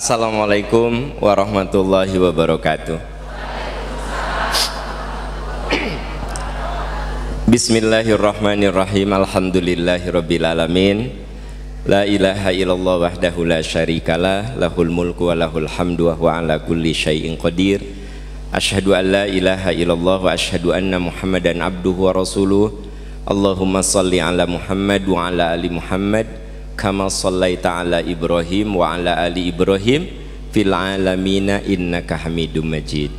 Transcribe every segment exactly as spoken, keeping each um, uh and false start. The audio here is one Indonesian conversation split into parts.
Assalamualaikum warahmatullahi wabarakatuh. Bismillahirrahmanirrahim. Alhamdulillahirrabbilalamin. La ilaha illallah wahdahu la syarikalah, lahul mulku wa lahul hamdu wa huwa ala kulli syai'in qadir. Asyhadu an la ilaha illallah wa asyhadu anna muhammadan abduhu wa rasuluh. Allahumma salli ala muhammad wa ala ali muhammad kama shallaita ala ibrahim wa ala ali ibrahim fil alamina innaka hamidum majid.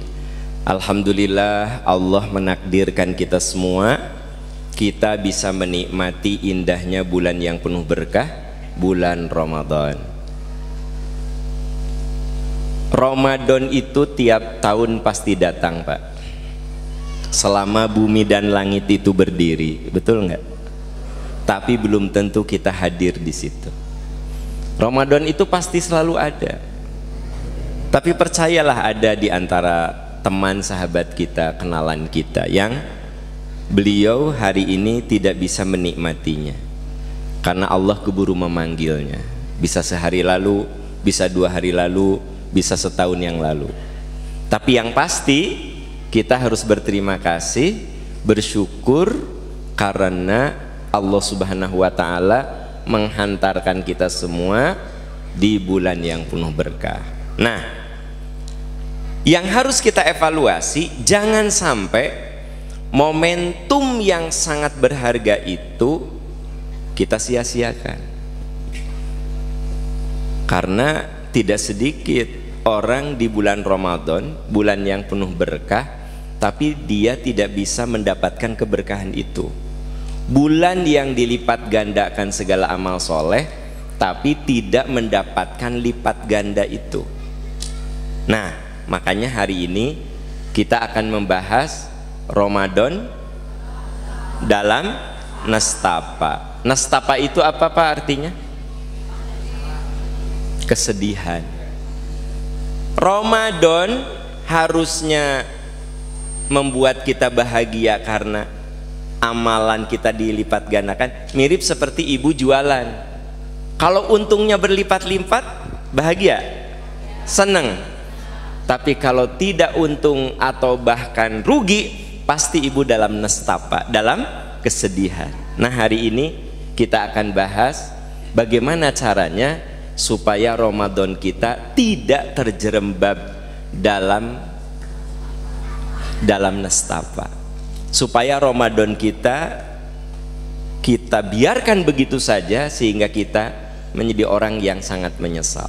Alhamdulillah, Allah menakdirkan kita semua kita bisa menikmati indahnya bulan yang penuh berkah, bulan Ramadan. Ramadan itu tiap tahun pasti datang, Pak. Selama bumi dan langit itu berdiri, betul nggak? Tapi belum tentu kita hadir di situ. Ramadan itu pasti selalu ada. Tapi percayalah, ada di antara teman sahabat kita, kenalan kita yang beliau hari ini tidak bisa menikmatinya karena Allah keburu memanggilnya. Bisa sehari lalu, bisa dua hari lalu, bisa setahun yang lalu. Tapi yang pasti kita harus berterima kasih, bersyukur karena Allah Subhanahu wa Ta'ala menghantarkan kita semua di bulan yang penuh berkah. Nah, yang harus kita evaluasi, jangan sampai momentum yang sangat berharga itu kita sia-siakan. Karena tidak sedikit orang di bulan Ramadan, bulan yang penuh berkah, tapi dia tidak bisa mendapatkan keberkahan itu. Bulan yang dilipat gandakan segala amal soleh, tapi tidak mendapatkan lipat ganda itu. Nah, makanya hari ini kita akan membahas Ramadan dalam Nestapa. Nestapa itu apa, Pak, artinya? Kesedihan. Ramadan harusnya membuat kita bahagia karena amalan kita dilipat gandakan. Mirip seperti ibu jualan. Kalau untungnya berlipat-lipat, bahagia, seneng. Tapi kalau tidak untung atau bahkan rugi, pasti ibu dalam nestapa, dalam kesedihan. Nah, hari ini kita akan bahas bagaimana caranya supaya Ramadan kita tidak terjerembab dalam dalam nestapa. Supaya Ramadan kita kita biarkan begitu saja sehingga kita menjadi orang yang sangat menyesal.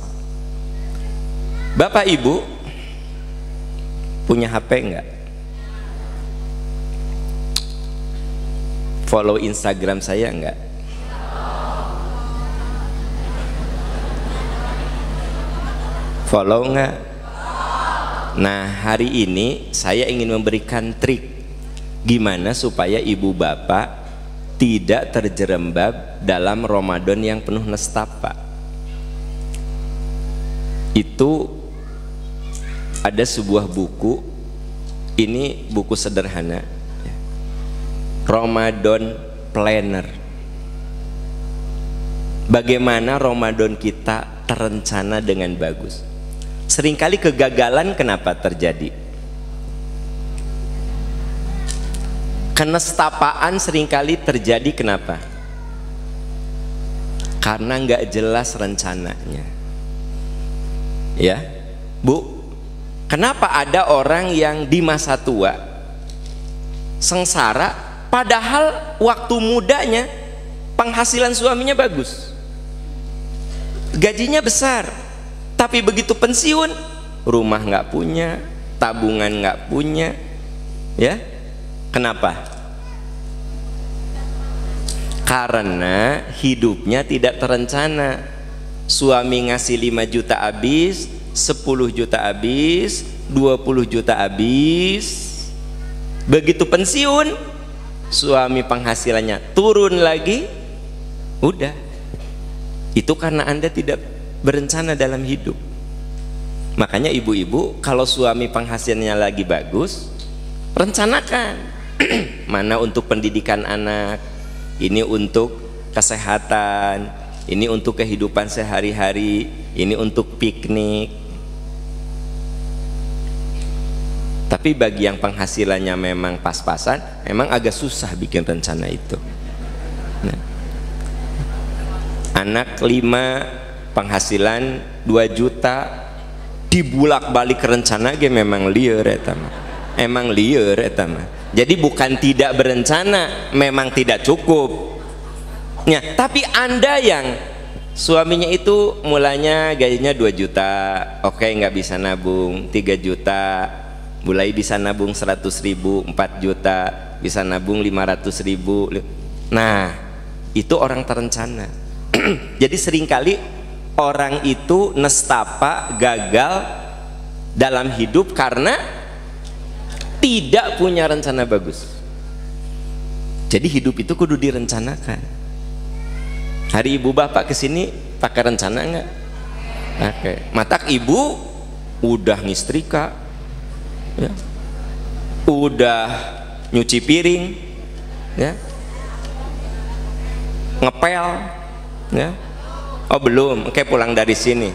Bapak Ibu punya H P enggak? Follow Instagram saya enggak? Follow enggak? Nah, hari ini saya ingin memberikan trik gimana supaya ibu bapak tidak terjerembab dalam Ramadan yang penuh nestapa. Itu ada sebuah buku, ini buku sederhana, Ramadan Planner. Bagaimana Ramadan kita terencana dengan bagus. Seringkali kegagalan kenapa terjadi? Kenestapaan seringkali terjadi kenapa? Karena nggak jelas rencananya. Ya, Bu. Kenapa ada orang yang di masa tua sengsara padahal waktu mudanya penghasilan suaminya bagus, gajinya besar, tapi begitu pensiun rumah nggak punya, tabungan nggak punya, ya? Kenapa? Karena hidupnya tidak terencana. Suami ngasih lima juta habis, sepuluh juta habis, dua puluh juta habis. Begitu pensiun, suami penghasilannya turun lagi. Udah. Itu karena Anda tidak berencana dalam hidup. Makanya ibu-ibu, kalau suami penghasilannya lagi bagus, rencanakan. Mana untuk pendidikan anak, ini untuk kesehatan, ini untuk kehidupan sehari-hari. ini untuk piknik. Tapi bagi yang penghasilannya memang pas-pasan, memang agak susah bikin rencana itu. Nah, anak lima penghasilan dua juta dibulak-balik rencana ge memang liar eta mah. Emang liar eta mah. Jadi bukan tidak berencana, memang tidak cukup. Nah, tapi Anda yang suaminya itu mulanya gajinya dua juta, oke nggak bisa nabung, tiga juta. Mulai bisa nabung seratus ribu, empat juta, bisa nabung lima ratus ribu. Nah, itu orang terencana. Jadi seringkali orang itu nestapa gagal dalam hidup karena tidak punya rencana bagus. Jadi hidup itu kudu direncanakan. Hari ibu bapak kesini pakai rencana enggak? Oke. Matak ibu udah ngistrika, ya, udah nyuci piring, ya, ngepel, ya, oh belum, kayak pulang dari sini.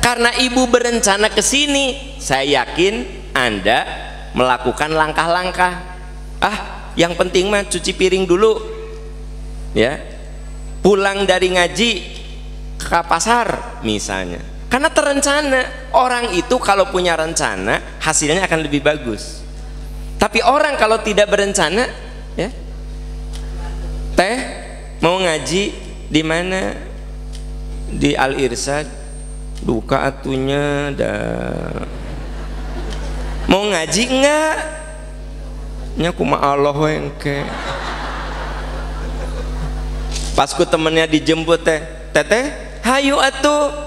Karena ibu berencana ke sini, saya yakin Anda melakukan langkah-langkah. Ah, yang penting mah cuci piring dulu, ya, pulang dari ngaji ke pasar misalnya. Karena terencana, orang itu kalau punya rencana hasilnya akan lebih bagus. Tapi orang kalau tidak berencana, ya, teh mau ngaji di mana? Di Al-Irsyad, buka atunya, dah. Mau ngaji enggak? Nya kuma Allah engke. Pas ku temennya dijemput teh, teteh, hayu atuh.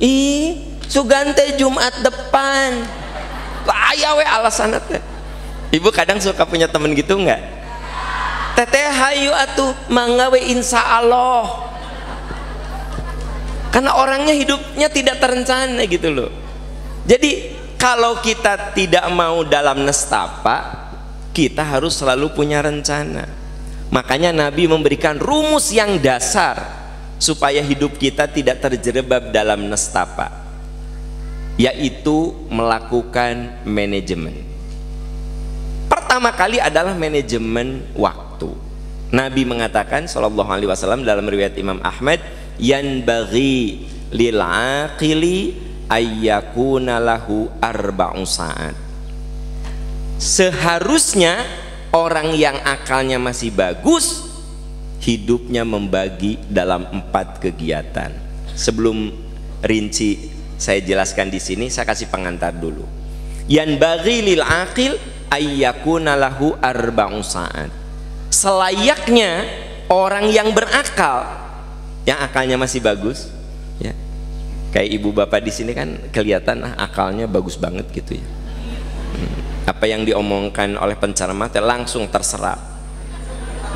Ih, sugante Jumat depan. Aya we alasanna teh. Ibu kadang suka punya temen gitu enggak? Teteh hayu atuh, mangga we insyaallah. Karena orangnya hidupnya tidak terencana gitu loh. Jadi kalau kita tidak mau dalam nestapa, kita harus selalu punya rencana. Makanya Nabi memberikan rumus yang dasar supaya hidup kita tidak terjerebab dalam nestapa, yaitu melakukan manajemen. Pertama kali adalah manajemen waktu. Nabi mengatakan Shallallahu Alaihi Wasallam dalam riwayat Imam Ahmad, yanbaghi lil aqili ayyakuna lahu arba'u sa'at. Seharusnya orang yang akalnya masih bagus hidupnya membagi dalam empat kegiatan. Sebelum rinci saya jelaskan di sini, saya kasih pengantar dulu. Yan bagi lil aqil ayyakuna lahu arba'u sa'at. Selayaknya orang yang berakal, yang akalnya masih bagus, ya. Kayak ibu bapak di sini kan kelihatan ah, akalnya bagus banget gitu ya. Apa yang diomongkan oleh penceramah langsung terserap,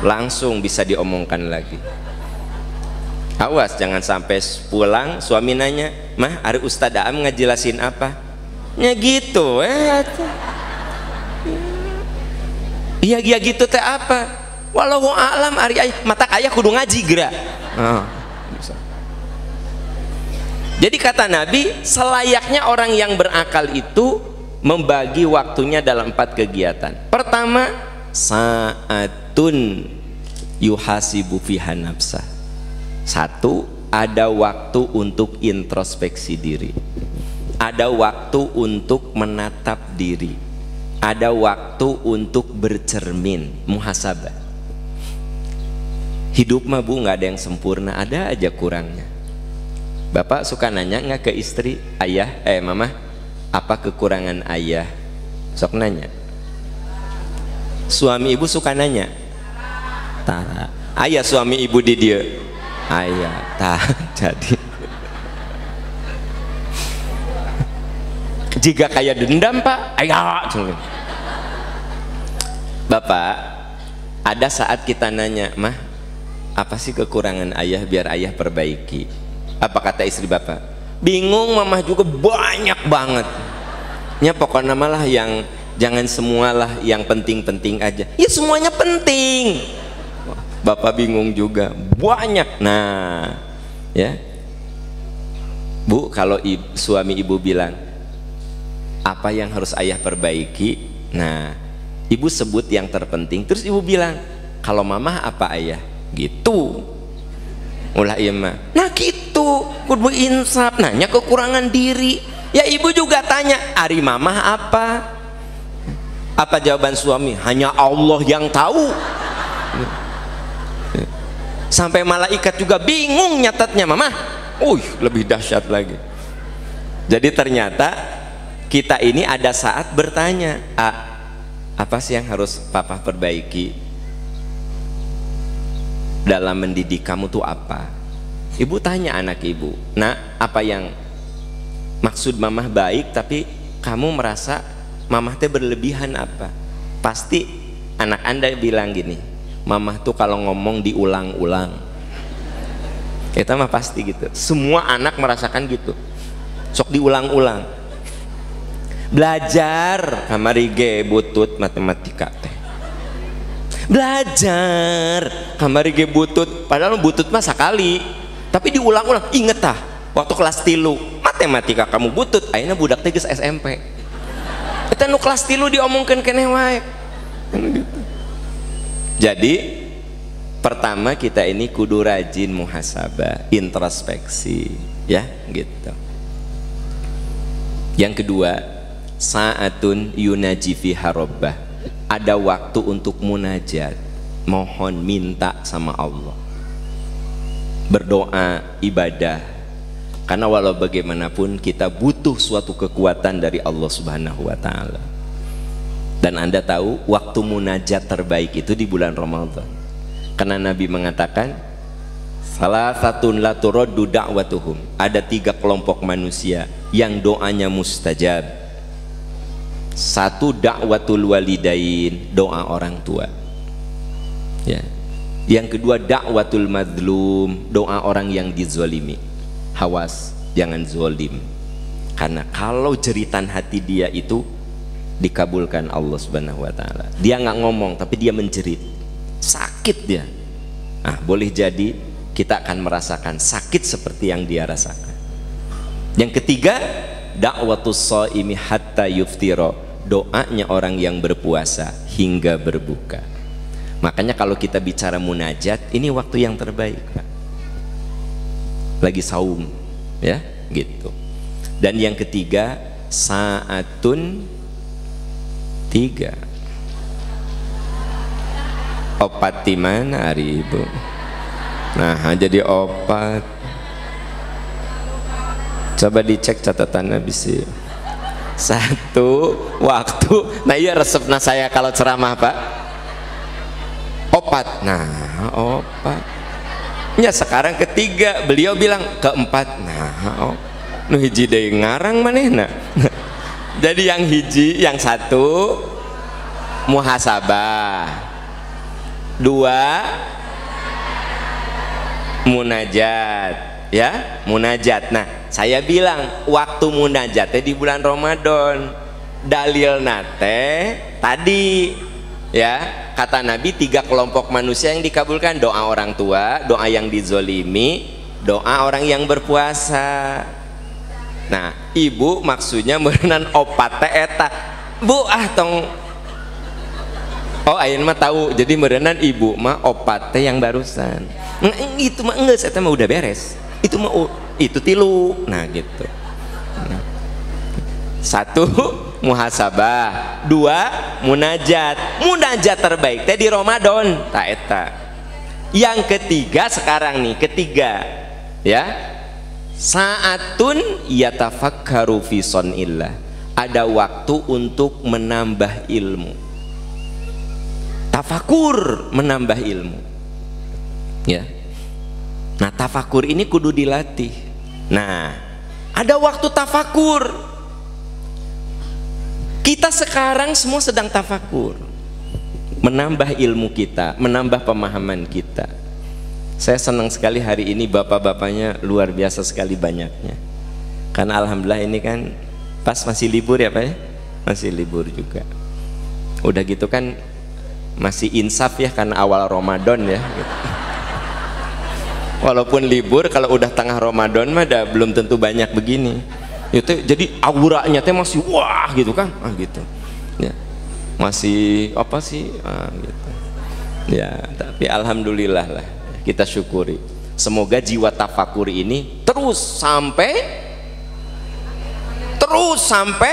langsung bisa diomongkan lagi. Awas jangan sampai pulang suami nanya, mah hari Ustadz Aam ngejelasin apa? Ya gitu, eh iya iya gitu teh apa? Walau alam hari ayah mata ayah kudu ngaji gerak. Oh. Jadi kata Nabi, selayaknya orang yang berakal itu membagi waktunya dalam empat kegiatan. Pertama, saat tun yuhasibu fiha nafsah. Satu, ada waktu untuk introspeksi diri, ada waktu untuk menatap diri, ada waktu untuk bercermin, muhasabah. Hidup mah bu nggak ada yang sempurna, ada aja kurangnya. Bapak suka nanya nggak ke istri, ayah, eh mama, apa kekurangan ayah? Sok nanya. Suami ibu suka nanya. Tara. Ayah suami ibu di dia. Ayah. Tah. Jadi. Jika kayak dendam pak. Ayah. Bapak, ada saat kita nanya, mah, apa sih kekurangan ayah biar ayah perbaiki? Apa kata istri bapak? Bingung, mamah juga banyak banget. Nya pokoknya malah yang jangan semualah yang penting-penting aja. Ya semuanya penting. Bapak bingung juga, banyak. Nah, ya Bu, kalau ibu, suami ibu bilang apa yang harus ayah perbaiki, nah ibu sebut yang terpenting, terus ibu bilang kalau mama apa ayah, gitu. Ulah iya mah, nah gitu kudu insaf, nanya kekurangan diri. Ya ibu juga tanya, ari mama apa? Apa jawaban suami? Hanya Allah yang tahu. Sampai malaikat juga bingung nyatetnya, mama. Uh, lebih dahsyat lagi. Jadi ternyata kita ini ada saat bertanya, ah, apa sih yang harus papa perbaiki dalam mendidik kamu tuh apa? Ibu tanya anak ibu, nah apa yang maksud mamah baik tapi kamu merasa mamah teh berlebihan apa? Pasti anak anda bilang gini, mamah tuh kalau ngomong diulang-ulang. Itu mah pasti gitu, semua anak merasakan gitu, sok diulang-ulang. Belajar kamari ge butut matematika teh, belajar kamari ge butut, padahal butut mah sakali tapi diulang-ulang. Inget tah waktu kelas tilu matematika kamu butut, akhirnya budak teh geus S M P. Eta nu kelas tilu diomongkeun keneh wae. Jadi pertama kita ini kudu rajin muhasabah, introspeksi, ya gitu. Yang kedua, saatun yunaji fiha rabbah, ada waktu untuk munajat, mohon minta sama Allah, berdoa, ibadah. Karena walau bagaimanapun kita butuh suatu kekuatan dari Allah Subhanahu wa taala. Dan Anda tahu waktu munajat terbaik itu di bulan Ramadan. Karena Nabi mengatakan salah satu laturoddu da'watuhum, ada tiga kelompok manusia yang doanya mustajab. Satu, da'watul walidain, doa orang tua, ya. Yang kedua, da'watul madlum, doa orang yang dizolimi. Hawas, jangan zolim, karena kalau jeritan hati dia itu dikabulkan Allah Subhanahu wa ta'ala. Dia nggak ngomong tapi dia menjerit, sakit dia. Nah, boleh jadi kita akan merasakan sakit seperti yang dia rasakan. Yang ketiga, da'watus shaimi hatta yuftiro, doanya orang yang berpuasa hingga berbuka. Makanya kalau kita bicara munajat, ini waktu yang terbaik, Pak. Lagi saum, ya, gitu. Dan yang ketiga, saatun tiga. Opat di mana hari ibu? Nah, jadi opat. Coba dicek catatannya bisa. Satu waktu. Nah, iya resepnya saya kalau ceramah, Pak. Opat. Nah, opat. Ya sekarang ketiga, beliau bilang keempat. Nah, op. Nu hiji deui ngarang manehna. Jadi yang hiji, yang satu muhasabah. Dua, munajat, ya munajat. Nah, saya bilang waktu munajatnya di bulan Ramadan. Dalil nate tadi, ya kata Nabi tiga kelompok manusia yang dikabulkan, doa orang tua, doa yang dizolimi, doa orang yang berpuasa. Nah, ibu maksudnya merenan opat eta, bu ah tong. Oh, ayeuna mah tahu. Jadi merenang ibu mah opat teh yang barusan. Nah, itu mah enggak, saya mah udah beres. Itu mah itu tilu. Nah, gitu. Nah. Satu, muhasabah. Dua, munajat. Munajat terbaik teh di Ramadan, ta eta. Yang ketiga sekarang nih, ketiga. Ya. Saatun yatafakkaru fi sonillah. Ada waktu untuk menambah ilmu. Tafakur, menambah ilmu, ya. Nah, tafakur ini kudu dilatih. Nah, ada waktu tafakur. Kita sekarang semua sedang tafakur, menambah ilmu kita, menambah pemahaman kita. Saya senang sekali hari ini bapak-bapaknya luar biasa sekali banyaknya. Karena alhamdulillah ini kan pas masih libur ya Pak ya, masih libur juga. Udah gitu kan Masih insaf ya karena awal Ramadan ya gitu. Walaupun libur, kalau udah tengah Ramadan mah dah, belum tentu banyak begini itu. Jadi auranya teh masih wah gitu kan, ah gitu ya, masih apa sih ah, gitu ya. Tapi alhamdulillah lah, kita syukuri. Semoga jiwa tafakur ini terus sampai terus sampai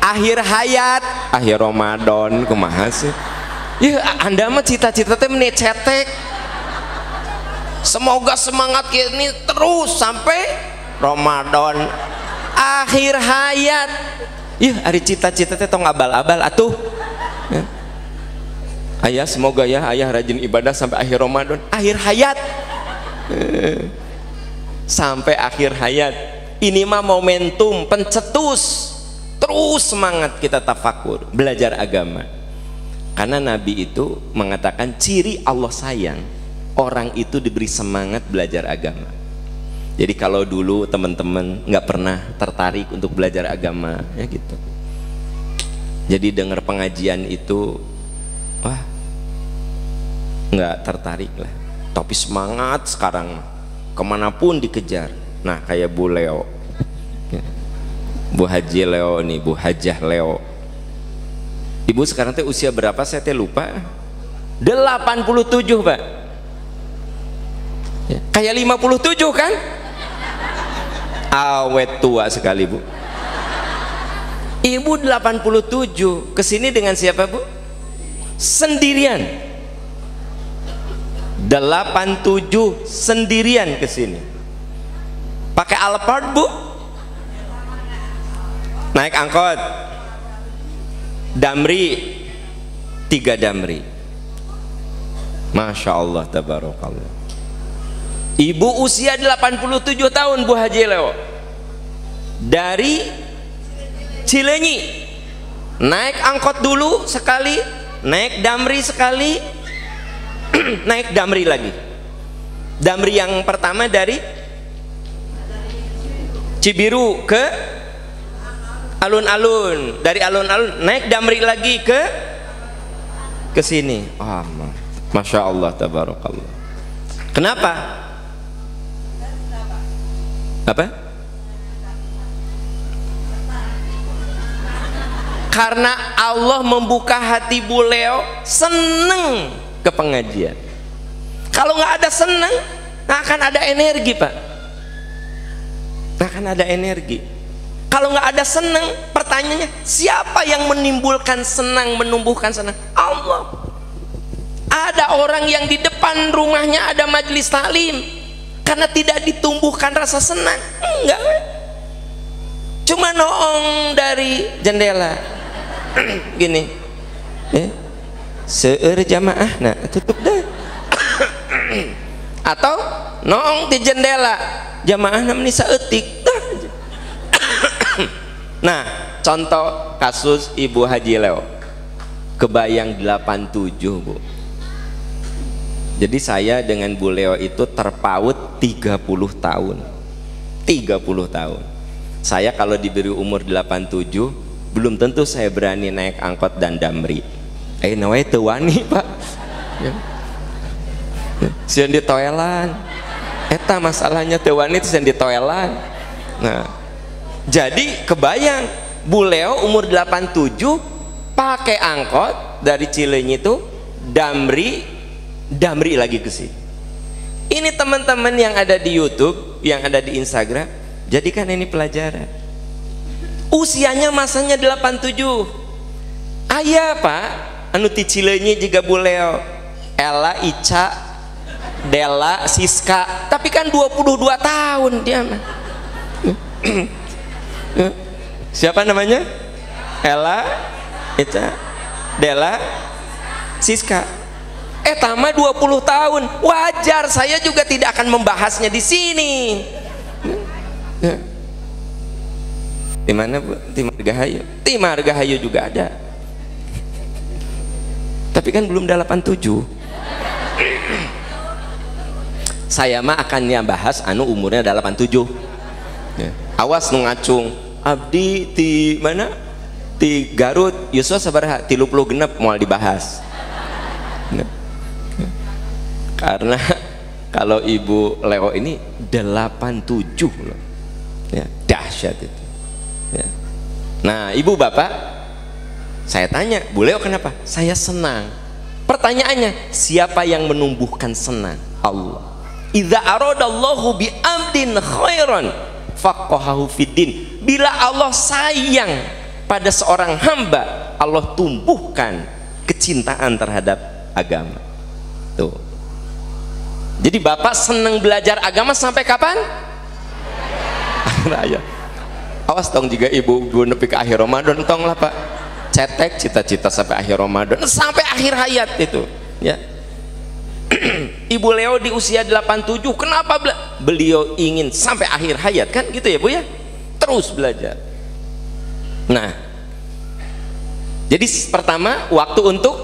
akhir hayat, akhir Ramadan. Kumaha sih ya, anda mah cita-cita teh meni cetek. Semoga semangat ini terus sampai Ramadan akhir hayat. Ih, hari cita-cita teh tong abal-abal atuh. Ya. Ayah semoga ya ayah rajin ibadah sampai akhir Ramadan, akhir hayat. Eh, sampai akhir hayat. Ini mah momentum pencetus terus semangat kita tafakur, belajar agama. Karena Nabi itu mengatakan ciri Allah sayang orang itu diberi semangat belajar agama. Jadi kalau dulu teman-teman nggak pernah tertarik untuk belajar agama ya gitu, jadi dengar pengajian itu wah nggak tertarik lah, tapi semangat sekarang kemanapun dikejar. Nah kayak Bu Leo, Bu Haji Leo nih, Bu Hajah Leo, ibu sekarang teh usia berapa saya teh lupa, delapan puluh tujuh pak ya. Kayak lima puluh tujuh kan, awet tua sekali bu. Ibu delapan puluh tujuh kesini dengan siapa bu? Sendirian. Delapan puluh tujuh sendirian kesini. Pakai Alphard bu? Naik angkot? Damri? Tiga Damri. Masya Allah tabarakallah. Ibu usia delapan puluh tujuh tahun Bu Haji Leo, dari Cileunyi naik angkot dulu sekali, naik Damri sekali, naik Damri lagi. Damri yang pertama dari Cibiru ke Alun-Alun, dari Alun-Alun naik Damri lagi ke ke sini. Oh, masya Allah tabarakallah. Kenapa? Apa? Karena Allah membuka hati Bu Leo seneng ke pengajian. Kalau nggak ada seneng, nggak akan ada energi pak, nggak akan ada energi. Kalau nggak ada seneng, pertanyaannya siapa yang menimbulkan senang, menumbuhkan senang? Allah. Ada orang yang di depan rumahnya ada majelis taklim, karena tidak ditumbuhkan rasa senang, enggak, cuma noong dari jendela gini eh, seueur jamaah nah tutup dah atau noong di jendela jamaah namanya seetik dah. Nah contoh kasus Ibu Haji Leo kebayang delapan puluh tujuh bu. Jadi saya dengan Bu Leo itu terpaut tiga puluh tahun. tiga puluh tahun. Saya kalau diberi umur delapan puluh tujuh, belum tentu saya berani naik angkot dan Damri. Eh, nawe teu wani, Pak. Sieun di toelan. Eta masalahnya teu wani sieun di toelan. Nah, jadi kebayang Bu Leo umur delapan puluh tujuh pakai angkot dari Cileunyi itu Damri Damri lagi ke sini. Ini teman-teman yang ada di YouTube, yang ada di Instagram, jadikan ini pelajaran. Usianya masanya delapan puluh tujuh. Aya pak, anu ti Cileunyi juga Bu Leo, Ella, Ica, Della, Siska, tapi kan dua puluh dua tahun dia mah. Siapa namanya? Ella, Ica, Della, Siska. Eh tambah dua puluh tahun, wajar saya juga tidak akan membahasnya di sini. Di mana Bu? Di Marga Hayu. Di Marga Hayu juga ada. Tapi kan belum delapan puluh tujuh. Saya mah akannya bahas anu umurnya delapan puluh tujuh. Awas nu ngacung. Abdi di mana? Di Garut, yuswa sabaraha tilu puluh genep moal dibahas. karena kalau Ibu Leo ini delapan tujuh loh, ya, dahsyat itu ya. Nah Ibu Bapak, saya tanya, Bu Leo kenapa? Saya senang. Pertanyaannya, siapa yang menumbuhkan senang? Allah. Idza aradallahu bi amdin khairan faqahahu fiddin. Bila Allah sayang pada seorang hamba, Allah tumbuhkan kecintaan terhadap agama. Tuh. Jadi Bapak senang belajar agama sampai kapan? Akhir ayat. Awas tong jika Ibu nepi ke akhir Ramadan tong lah Pak. Cetek cita-cita sampai akhir Ramadan, sampai akhir hayat itu ya. Ibu Leo di usia delapan tujuh, kenapa beliau ingin sampai akhir hayat kan gitu ya Bu ya, terus belajar. Nah jadi pertama waktu untuk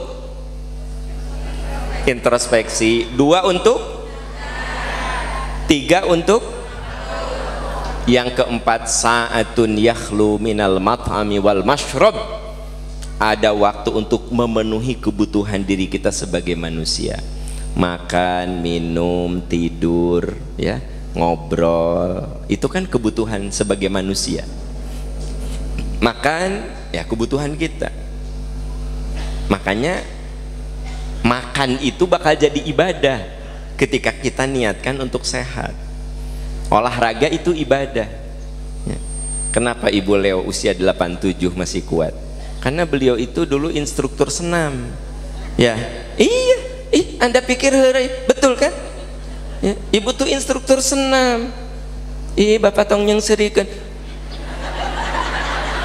introspeksi, dua untuk, tiga untuk, yang keempat sa'atun yakhlu minal mat'ami wal mashrab, ada waktu untuk memenuhi kebutuhan diri kita sebagai manusia, makan, minum, tidur, ya, ngobrol, itu kan kebutuhan sebagai manusia. Makan, ya kebutuhan kita. Makanya makan itu bakal jadi ibadah ketika kita niatkan untuk sehat. Olahraga itu ibadah. Ya. Kenapa Ibu Leo usia delapan tujuh masih kuat? Karena beliau itu dulu instruktur senam, ya. Iya, ih, Anda pikir betul kan? Ya. Ibu tuh instruktur senam. Ih, Bapak tong yang serikan.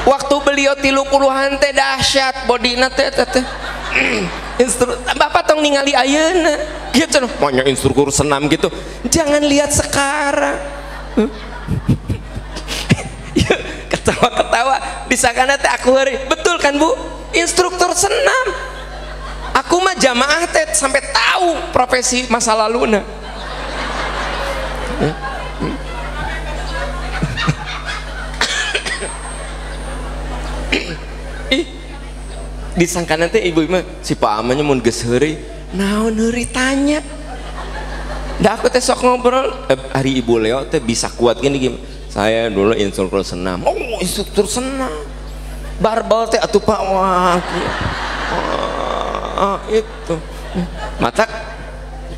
Waktu beliau tilu puluhan teh dahsyat, bodina teh teh. Instru, Bapak tong ningali ayeuna. Gitu, pokoknya instruktur senam gitu. Jangan lihat sekarang. Ketawa-ketawa disakana teh aku hari, betul kan Bu? Instruktur senam. Aku mah jamaah teh sampai tahu profesi masa laluna. Hmm? Hmm? Ih, disangkana teh ibu mah si pamannya mun geus heureuy, naon heureuy tanya. Da aku teh sok ngobrol, eh, hari Ibu Leo teh bisa kuat gini gimana? Saya dulu instruktur senam. Oh, instruktur senam. Barbel teh atuh Pak. Wah. Ah, itu. Mata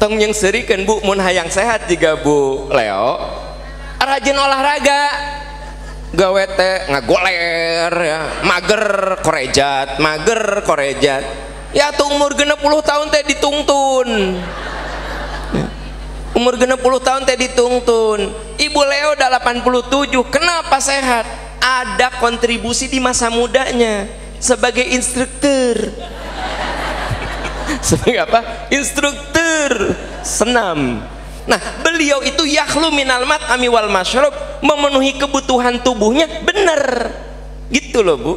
tong yang serikeun Bu mun hayang sehat jiga Bu Leo. Rajin olahraga. Gawe teh ngagoler ya, mager korejat, mager korejat. Ya tuh umur genep puluh tahun teh ditungtun. Umur genep puluh tahun teh ditungtun. Ibu Leo udah delapan puluh tujuh, kenapa sehat? Ada kontribusi di masa mudanya sebagai instruktur. Sebagai apa? Instruktur senam. Nah, beliau itu yakhlu minal mat'ami wal mashrab, memenuhi kebutuhan tubuhnya benar. Gitu loh, Bu.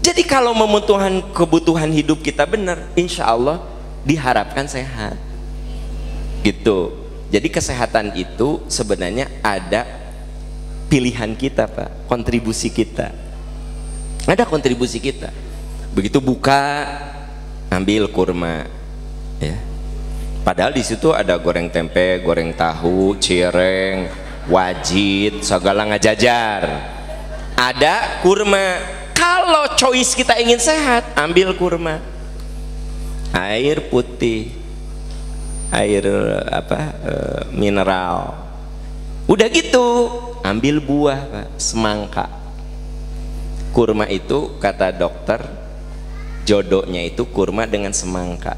Jadi kalau memenuhi kebutuhan hidup kita benar, insya Allah diharapkan sehat. Gitu. Jadi kesehatan itu sebenarnya ada pilihan kita Pak, kontribusi kita, ada kontribusi kita. Begitu buka ambil kurma ya, padahal di situ ada goreng tempe, goreng tahu, cireng, wajit, segala ngajajar, ada kurma. Kalau choice kita ingin sehat, ambil kurma, air putih, air apa e, mineral, udah gitu ambil buah Pak, semangka. Kurma itu kata dokter jodohnya itu kurma dengan semangka,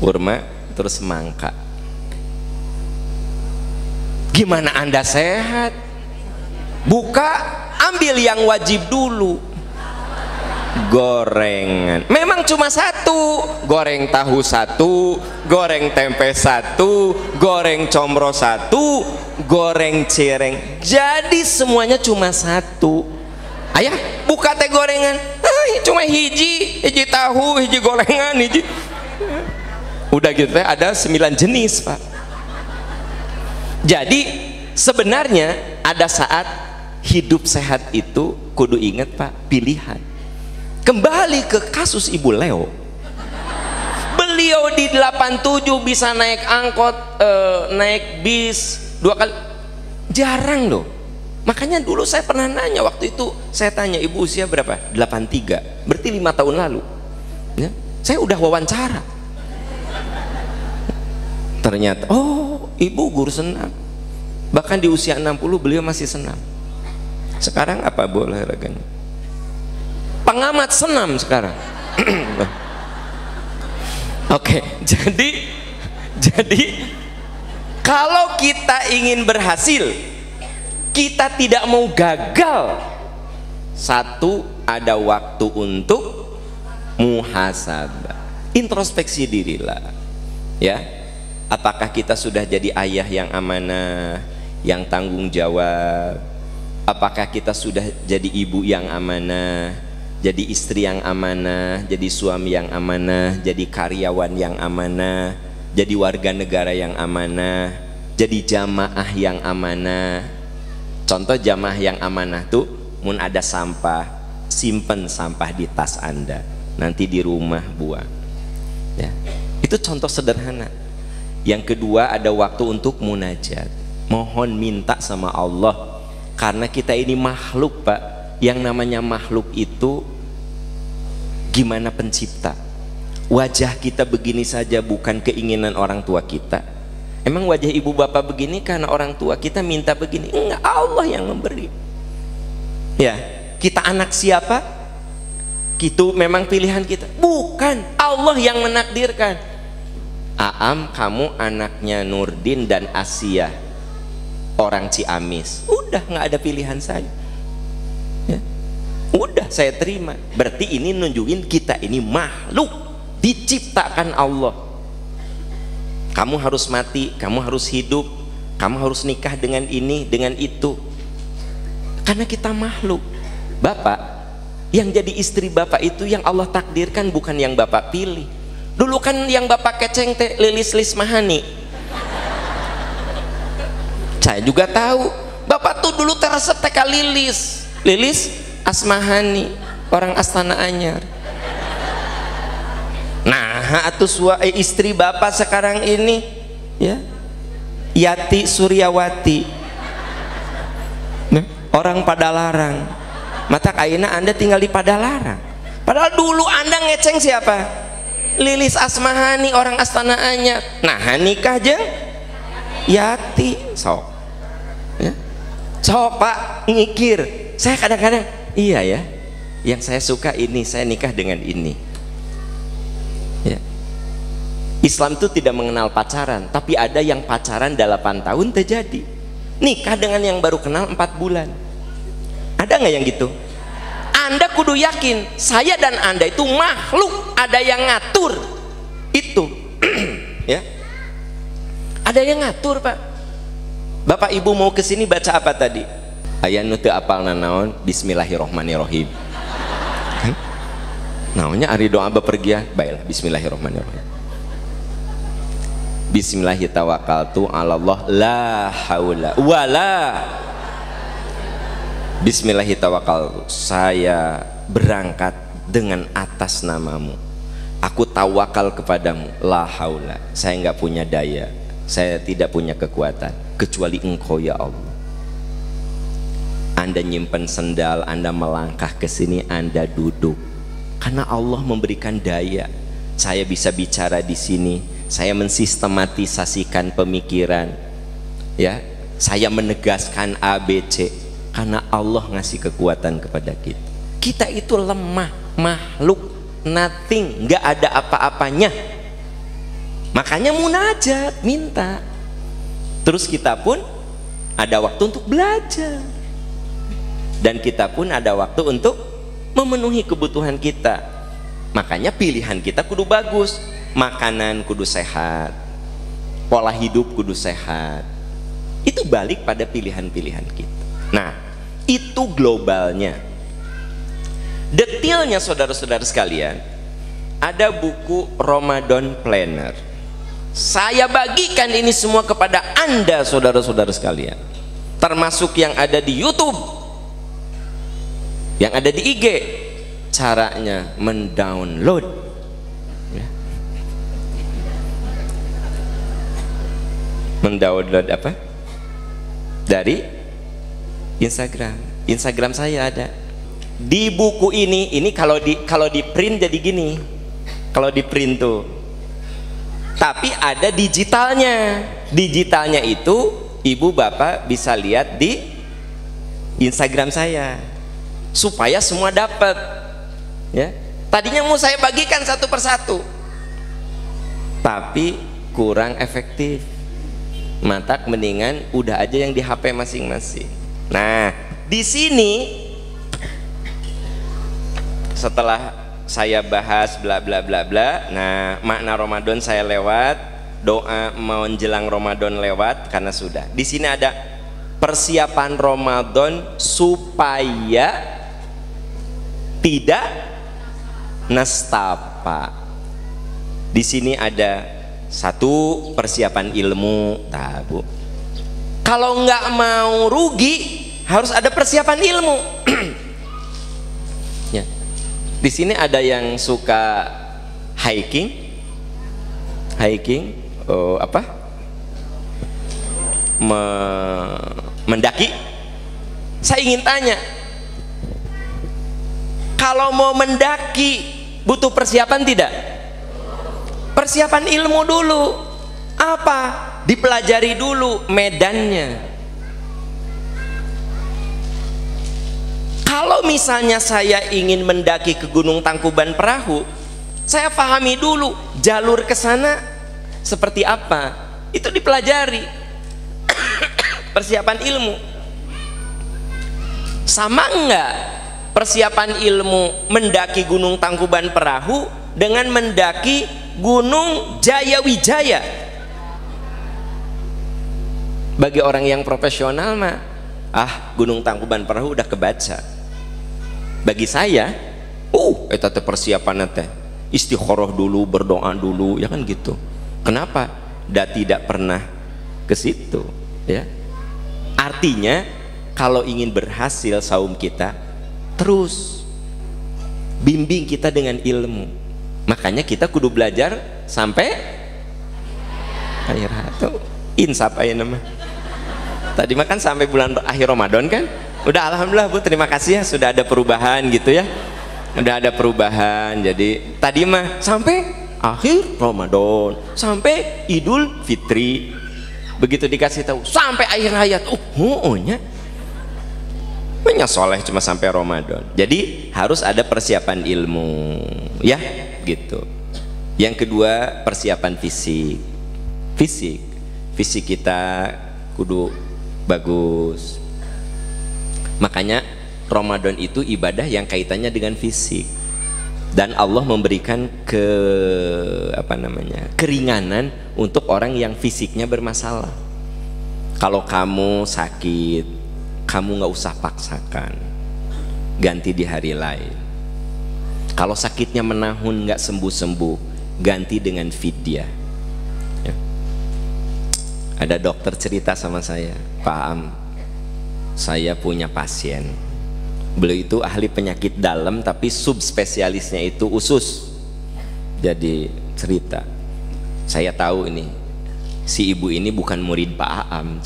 kurma terus semangka. Gimana Anda sehat? Buka ambil yang wajib dulu, gorengan memang cuma satu, goreng tahu satu, goreng tempe satu, goreng comro satu, goreng cireng, jadi semuanya cuma satu. Ayah buka teh gorengan, ay, cuma hiji, hiji tahu, hiji gorengan, hiji, udah gitu ada sembilan jenis Pak. Jadi sebenarnya ada saat hidup sehat itu kudu inget Pak, pilihan. Kembali ke kasus Ibu Leo, beliau di delapan puluh tujuh bisa naik angkot, eh, naik bis dua kali, jarang loh. Makanya dulu saya pernah nanya, waktu itu saya tanya, ibu usia berapa? delapan puluh tiga, berarti lima tahun lalu ya, saya udah wawancara. Ternyata, oh ibu guru senam, bahkan di usia enam puluh beliau masih senam. Sekarang apa bu olahraganya? Pengamat senam sekarang. Oke, okay, jadi jadi kalau kita ingin berhasil, kita tidak mau gagal. Satu, ada waktu untuk muhasabah, introspeksi dirilah ya. Apakah kita sudah jadi ayah yang amanah, yang tanggung jawab? Apakah kita sudah jadi ibu yang amanah, jadi istri yang amanah, jadi suami yang amanah, jadi karyawan yang amanah, jadi warga negara yang amanah, jadi jamaah yang amanah? Contoh jamaah yang amanah tuh, mun ada sampah, simpen sampah di tas Anda, nanti di rumah buang ya. Itu contoh sederhana. Yang kedua, ada waktu untuk munajat, mohon minta sama Allah, karena kita ini makhluk pak. Yang namanya makhluk itu gimana pencipta? Wajah kita begini saja bukan keinginan orang tua kita. Emang wajah ibu bapak begini karena orang tua kita minta begini? Enggak, Allah yang memberi ya. Kita anak siapa? Itu memang pilihan kita, bukan Allah yang menakdirkan. Aam, kamu anaknya Nurdin dan Asia, orang Ciamis. Udah, nggak ada pilihan saya ya. Udah, saya terima. Berarti ini nunjukin kita ini makhluk, diciptakan Allah. Kamu harus mati, kamu harus hidup, kamu harus nikah dengan ini, dengan itu, karena kita makhluk. Bapak, yang jadi istri bapak itu yang Allah takdirkan, bukan yang bapak pilih. Dulu kan yang bapak keceng teh Lilis Lismahani. Saya juga tahu, bapak tuh dulu terasa teka Lilis, Lilis Asmahani, orang Astana Anyar. Nah, atuh suami istri bapak sekarang ini ya, Yati Suryawati, nah, orang Padalarang. Mata kaina Anda tinggal di Padalarang, padahal dulu Anda ngeceng siapa? Lilis Asmahani, orang Astana Anyar. Nah, nikah jeng Yati, sok ya. Sok pak, ngikir. Saya kadang-kadang, iya ya, yang saya suka ini, saya nikah dengan ini. Islam itu tidak mengenal pacaran, tapi ada yang pacaran delapan tahun terjadi nikah dengan yang baru kenal empat bulan. Ada nggak yang gitu? Anda kudu yakin, saya dan Anda itu makhluk, ada yang ngatur itu. Ya, ada yang ngatur pak. Bapak ibu mau kesini baca apa tadi? Aya nu teu apal naon, bismillahirrohmanirrohim. Naonnya ari doa bepergian, baiklah bismillahirrohmanirrohim. Bismillahirrahmanirrahim, Allah la haula wala. Bismillahirrahmanirrahim, saya berangkat dengan atas namamu, aku tawakal kepadamu. La haula, saya nggak punya daya, saya tidak punya kekuatan kecuali engkau ya Allah. Anda nyimpen sendal, Anda melangkah ke sini, Anda duduk, karena Allah memberikan daya. Saya bisa bicara di sini, saya mensistematisasikan pemikiran ya, saya menegaskan A B C karena Allah ngasih kekuatan kepada kita. Kita itu lemah, makhluk, nothing, nggak ada apa-apanya. Makanya munajat, minta. Terus kita pun ada waktu untuk belajar, dan kita pun ada waktu untuk memenuhi kebutuhan kita. Makanya pilihan kita kudu bagus. Makanan kudu sehat, pola hidup kudu sehat. Itu balik pada pilihan-pilihan kita. Nah, itu globalnya. Detailnya saudara-saudara sekalian, ada buku Ramadan Planner. Saya bagikan ini semua kepada Anda saudara-saudara sekalian, termasuk yang ada di YouTube, yang ada di I G. Caranya mendownload mendownload apa dari Instagram. Instagram saya ada di buku ini. Ini kalau di kalau di print jadi gini, kalau di print tuh, tapi ada digitalnya. Digitalnya itu ibu bapak bisa lihat di Instagram saya supaya semua dapat ya. Tadinya mau saya bagikan satu persatu, tapi kurang efektif. Mantap, mendingan udah aja yang di H P masing-masing. Nah, di sini setelah saya bahas bla bla bla bla, nah makna Ramadan saya lewat, doa menjelang Ramadan lewat karena sudah. Di sini ada persiapan Ramadan supaya tidak nestapa. Di sini ada satu persiapan ilmu, tabu. Kalau nggak mau rugi harus ada persiapan ilmu. Ya. Di sini ada yang suka hiking, hiking, oh, apa? Me mendaki. Saya ingin tanya. Kalau mau mendaki butuh persiapan tidak? Persiapan ilmu dulu. Apa? Dipelajari dulu medannya. Kalau misalnya saya ingin mendaki ke Gunung Tangkuban Perahu, saya pahami dulu jalur ke sana seperti apa. Itu dipelajari. Persiapan ilmu. Sama enggak persiapan ilmu mendaki Gunung Tangkuban Perahu dengan mendaki Gunung Jayawijaya? Bagi orang yang profesional mah, ah Gunung Tangkuban Perahu udah kebaca. Bagi saya, uh eta teh persiapan teh istikharah dulu, berdoa dulu, ya kan gitu. Kenapa? Da tidak pernah ke situ, ya. Artinya kalau ingin berhasil saum kita, terus bimbing kita dengan ilmu. Makanya kita kudu belajar sampai akhir hatu. Insap aja nama. Tadi makan sampai bulan akhir Ramadan kan? Udah alhamdulillah Bu, terima kasih ya sudah ada perubahan gitu ya. Udah ada perubahan. Jadi tadi mah sampai akhir Ramadan, sampai Idul Fitri. Begitu dikasih tahu sampai akhir hayat. Uh, oh, oh nya. Menyasoleh cuma sampai Ramadan. Jadi harus ada persiapan ilmu, ya, gitu. Yang kedua persiapan fisik, fisik, fisik kita kudu bagus. Makanya Ramadan itu ibadah yang kaitannya dengan fisik. Dan Allah memberikan ke apa namanya keringanan untuk orang yang fisiknya bermasalah. Kalau kamu sakit, kamu nggak usah paksakan, ganti di hari lain. Kalau sakitnya menahun nggak sembuh-sembuh, ganti dengan fidyah. Ya. Ada dokter cerita sama saya, Pak Am, saya punya pasien. Beliau itu ahli penyakit dalam, tapi subspesialisnya itu usus. Jadi cerita, saya tahu ini, si ibu ini bukan murid Pak Am.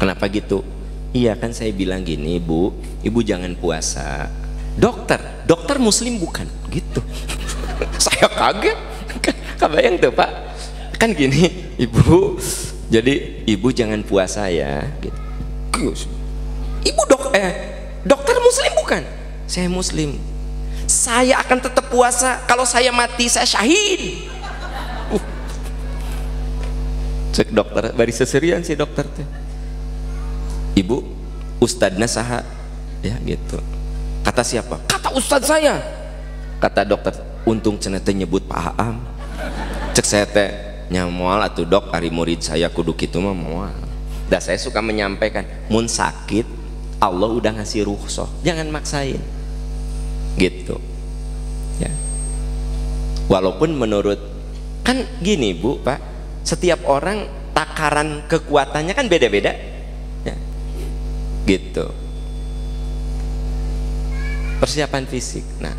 Kenapa gitu? Iya kan saya bilang gini, Bu, Ibu jangan puasa. Dokter, dokter muslim bukan? Gitu. Saya kaget. Kebayang tuh Pak. Kan gini, Ibu, jadi Ibu jangan puasa ya. Gitu. Ibu dok, eh, dokter muslim bukan? Saya muslim. Saya akan tetap puasa. Kalau saya mati, saya syahid. Uh. Cek dokter, bari seserian si dokter tuh. Ibu, ustadznya saha, ya gitu. Kata siapa? Kata ustadz saya. Kata dokter, untung cenete nyebut Pak Aam. Cek saya teh nyamual atuh dok, ari murid saya kudu kitu mah moal. Dan saya suka menyampaikan, mun sakit Allah udah ngasih rukhsah, jangan maksain. Gitu. Ya. Walaupun menurut kan gini Bu, Pak, setiap orang takaran kekuatannya kan beda-beda. Gitu. Persiapan fisik. Nah,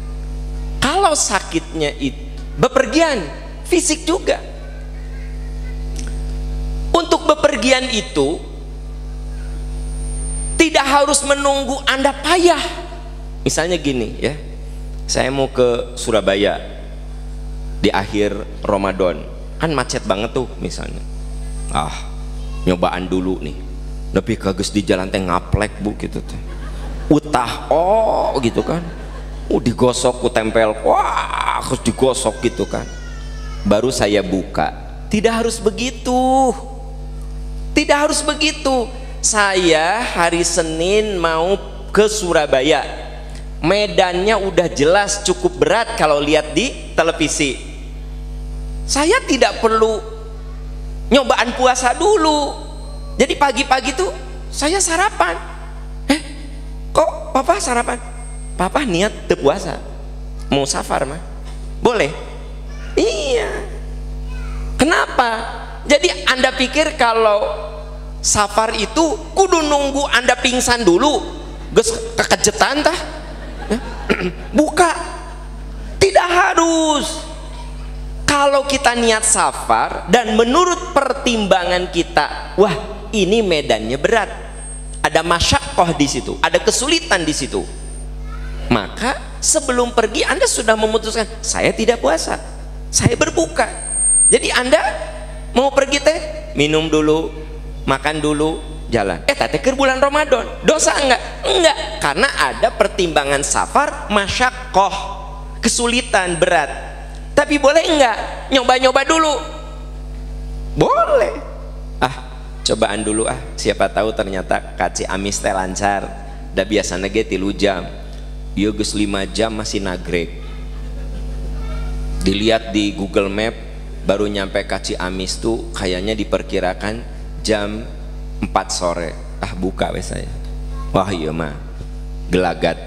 kalau sakitnya itu bepergian, fisik juga. Untuk bepergian kebahagiaan itu tidak harus menunggu Anda payah. Misalnya gini ya, saya mau ke Surabaya di akhir Ramadan, kan macet banget tuh misalnya. Ah, nyobaan dulu nih, tapi kagus di jalan teh ngaplek bu gitu teh, utah oh gitu kan, uh digosok, ku tempel, wah harus digosok gitu kan, baru saya buka. Tidak harus begitu, tidak harus begitu. Saya hari Senin mau ke Surabaya, medannya udah jelas cukup berat kalau lihat di televisi. Saya tidak perlu nyobaan puasa dulu. Jadi pagi-pagi tuh saya sarapan. Eh, kok papa sarapan? Papa niat teu puasa, mau safar mah boleh? Iya. Kenapa? Jadi Anda pikir kalau safar itu kudu nunggu Anda pingsan dulu geus kekejetan tah? Buka. Tidak harus. Kalau kita niat safar dan menurut pertimbangan kita, wah ini medannya berat, ada masyakoh di situ, ada kesulitan di situ, maka sebelum pergi Anda sudah memutuskan saya tidak puasa, saya berbuka. Jadi Anda mau pergi teh minum dulu, makan dulu, jalan. Eh teh ke bulan Ramadan, dosa enggak? Enggak, karena ada pertimbangan safar, masyakoh, kesulitan, berat. Tapi boleh enggak nyoba-nyoba dulu? Boleh. Ah, cobaan dulu ah. Siapa tahu ternyata ka Ciamis teh lancar. Da biasana ge tilu jam. Ieu geus lima jam masih nagreg. Dilihat di Google Map baru nyampe ka Ciamis tuh kayaknya diperkirakan jam empat sore. Ah, buka we saya. Wah, ieu mah gelagat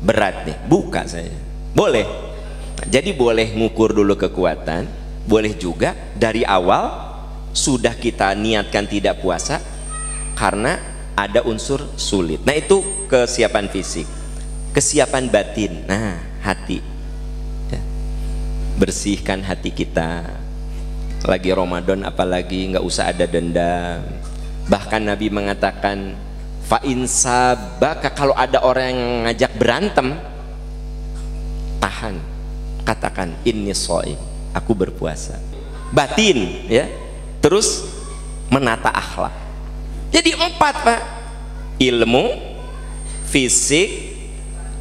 berat nih. Buka saya. Boleh. Jadi boleh ngukur dulu kekuatan, boleh juga dari awal sudah kita niatkan tidak puasa karena ada unsur sulit. Nah itu kesiapan fisik, kesiapan batin. Nah hati, ya. Bersihkan hati kita. Lagi Ramadan apalagi nggak usah ada dendam. Bahkan Nabi mengatakan, fa'insabaka, kalau ada orang yang ngajak berantem, tahan. Katakan inni shaim, aku berpuasa. Batin ya, terus menata akhlak. Jadi empat pak, ilmu, fisik,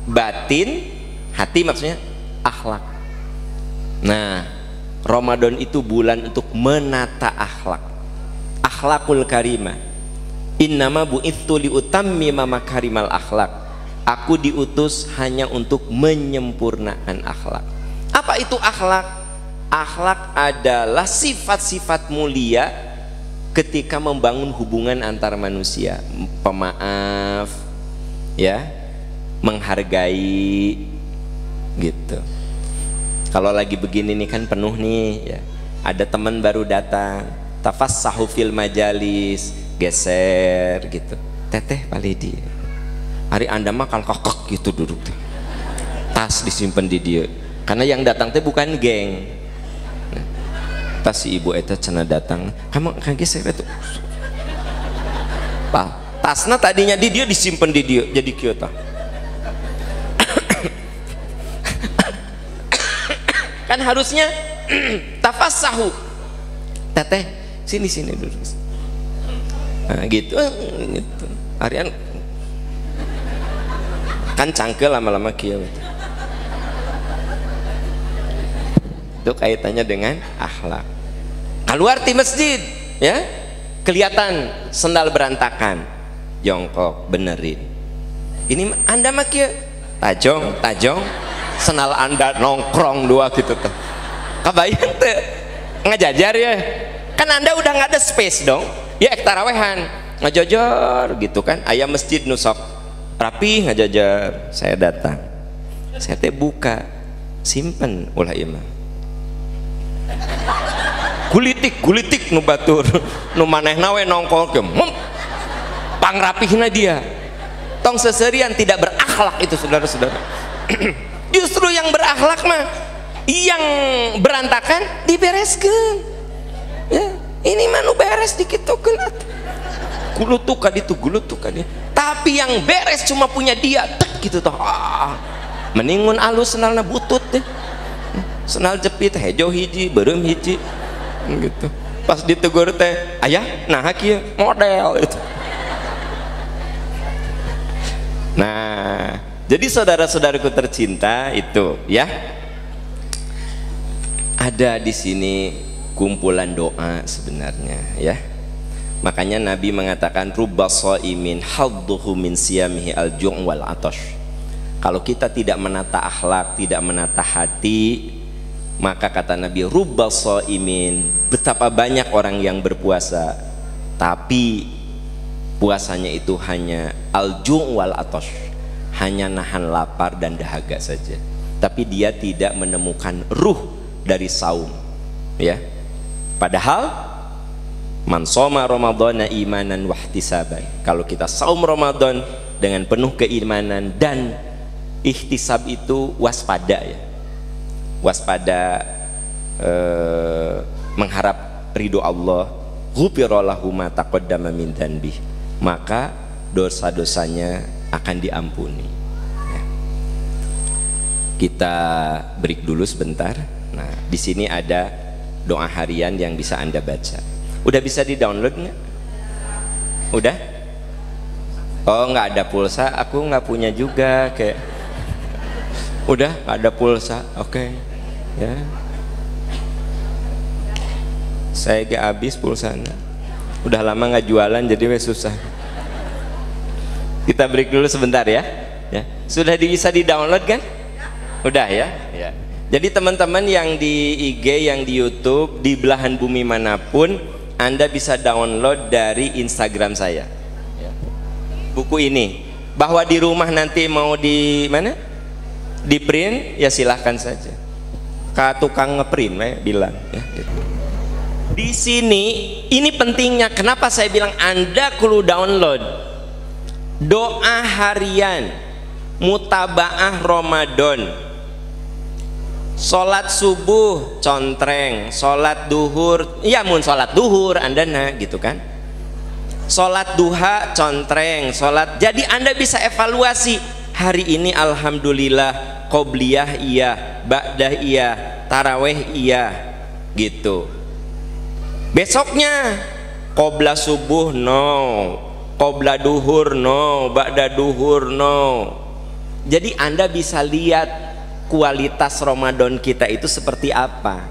batin, hati maksudnya akhlak. Nah Ramadan itu bulan untuk menata akhlak, akhlakul karimah. Innama bu'itsu liutammima makarimal akhlak, aku diutus hanya untuk menyempurnakan akhlak. Apa itu akhlak? Akhlak adalah sifat-sifat mulia ketika membangun hubungan antar manusia, pemaaf, ya, menghargai, gitu. Kalau lagi begini nih kan penuh nih, ya. Ada teman baru datang, tafassahu fil majalis, geser, gitu. Teteh Paledi, hari Anda mah kalkokok gitu duduk, tas disimpan di dia. Karena yang datang teh bukan geng. Nah, pas si ibu eta cenah datang, kamu kaget saya tuh. Pak, tasna tadinya di dia disimpan di dia jadi kieu tah. Kan harusnya tafassahu. Teteh, sini sini dulu. Nah, gitu. Gitu. Arian kan cangkel lama-lama kieu. Itu kaitannya dengan akhlak. Keluar di masjid ya, kelihatan sendal berantakan, jongkok benerin. Ini Anda makia tajong tajong, sendal Anda nongkrong dua gitu tuh. Kebayang tuh ngajajar ya, kan Anda udah nggak ada space dong ya, tarawehan ngajajor gitu kan, ayam masjid nusok rapi ngajajar. Saya datang, saya teh buka simpen ulah imam. Gulitik gulitik nu batur nu manehna we nongkol ke pangrapihna dia tong seserian tidak berakhlak itu saudara-saudara. Justru yang berakhlak mah yang berantakan dibereskeun ya, ini mah nu beres dikitukeun. gulutukan itu gulutukan itu. Tapi yang beres cuma punya dia, tek gitu toh. Ah, meningun alus senalnya butut deh, senal jepit hejo hiji berem hiji gitu. Pas ditegur teh ayah nah kia model itu. Nah jadi saudara-saudaraku tercinta itu ya, ada di sini kumpulan doa sebenarnya ya. Makanya Nabi mengatakan rubbas shaimin hadduhu min siyamihi al-ju' wal atash. Kalau kita tidak menata akhlak, tidak menata hati, maka kata Nabi rubbas shaimin, betapa banyak orang yang berpuasa tapi puasanya itu hanya al-ju' wal atash, hanya nahan lapar dan dahaga saja. Tapi dia tidak menemukan ruh dari saum ya. Padahal man shoma Ramadhana imanan wahtisaban, kalau kita saum Ramadan dengan penuh keimanan dan ihtisab, itu waspada ya, waspada eh, mengharap ridho Allah, ghufira lahu ma taqaddama min dzanbihi, maka dosa-dosanya akan diampuni ya. Kita break dulu sebentar. Nah di sini ada doa harian yang bisa Anda baca. Udah bisa di-download nggak? Udah? Oh nggak ada pulsa, aku nggak punya juga kayak. Udah nggak ada pulsa, oke okay. Ya. Saya gak habis pulsanya. Udah lama nggak jualan jadi wes susah. Kita break dulu sebentar ya. Ya. Sudah bisa di-download kan? Udah ya. Ya. Jadi teman-teman yang di I G, yang di YouTube, di belahan bumi manapun, Anda bisa download dari Instagram saya buku ini. Bahwa di rumah nanti mau di mana? Di print ya silahkan saja. Ke tukang ngeprint eh, bilang ya. Di sini ini pentingnya. Kenapa saya bilang Anda perlu download doa harian, mutabaah Ramadan, sholat subuh contreng, sholat duhur, ya mun sholat duhur Anda nah gitu kan, sholat duha contreng, sholat. Jadi Anda bisa evaluasi hari ini alhamdulillah qobliyah iya, ba'dah iya, taraweh iya gitu. Besoknya qobla subuh no, qobla duhur no, ba'dah duhur no. Jadi Anda bisa lihat kualitas Ramadan kita itu seperti apa.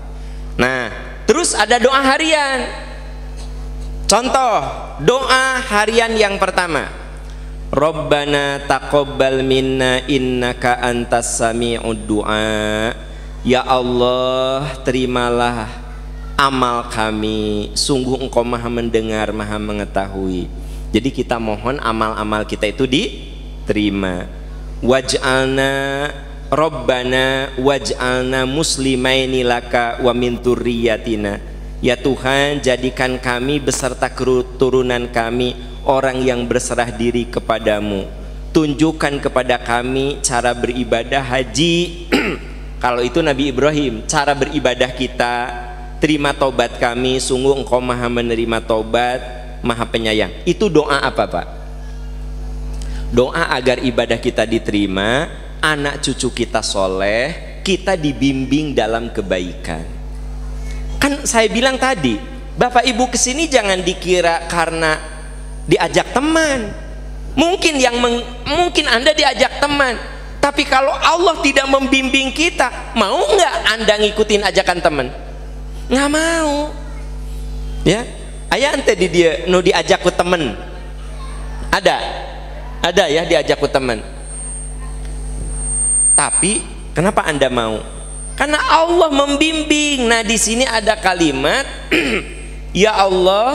Nah terus ada doa harian. Contoh doa harian yang pertama, Rabbana taqabbal minna innaka antas sami'ud du'a. Ya Allah terimalah amal kami, sungguh engkau maha mendengar, maha mengetahui. Jadi kita mohon amal-amal kita itu diterima. Waj'alna Rabbana waj'alna muslimaini laka wa min dzurriyyatina. Ya Tuhan jadikan kami beserta keturunan kami orang yang berserah diri kepadamu. Tunjukkan kepada kami cara beribadah haji kalau itu Nabi Ibrahim, cara beribadah kita. Terima taubat kami, sungguh engkau maha menerima taubat, maha penyayang. Itu doa apa Pak? Doa agar ibadah kita diterima, anak cucu kita soleh, kita dibimbing dalam kebaikan. Kan saya bilang tadi, Bapak Ibu kesini jangan dikira karena diajak teman. Mungkin yang meng, mungkin Anda diajak teman, tapi kalau Allah tidak membimbing kita, mau nggak Anda ngikutin ajakan teman? Nggak mau. Ya, ayah ente di dia nu diajak ku teman. Ada, ada ya diajak ku teman. Tapi kenapa Anda mau? Karena Allah membimbing. Nah di sini ada kalimat, ya Allah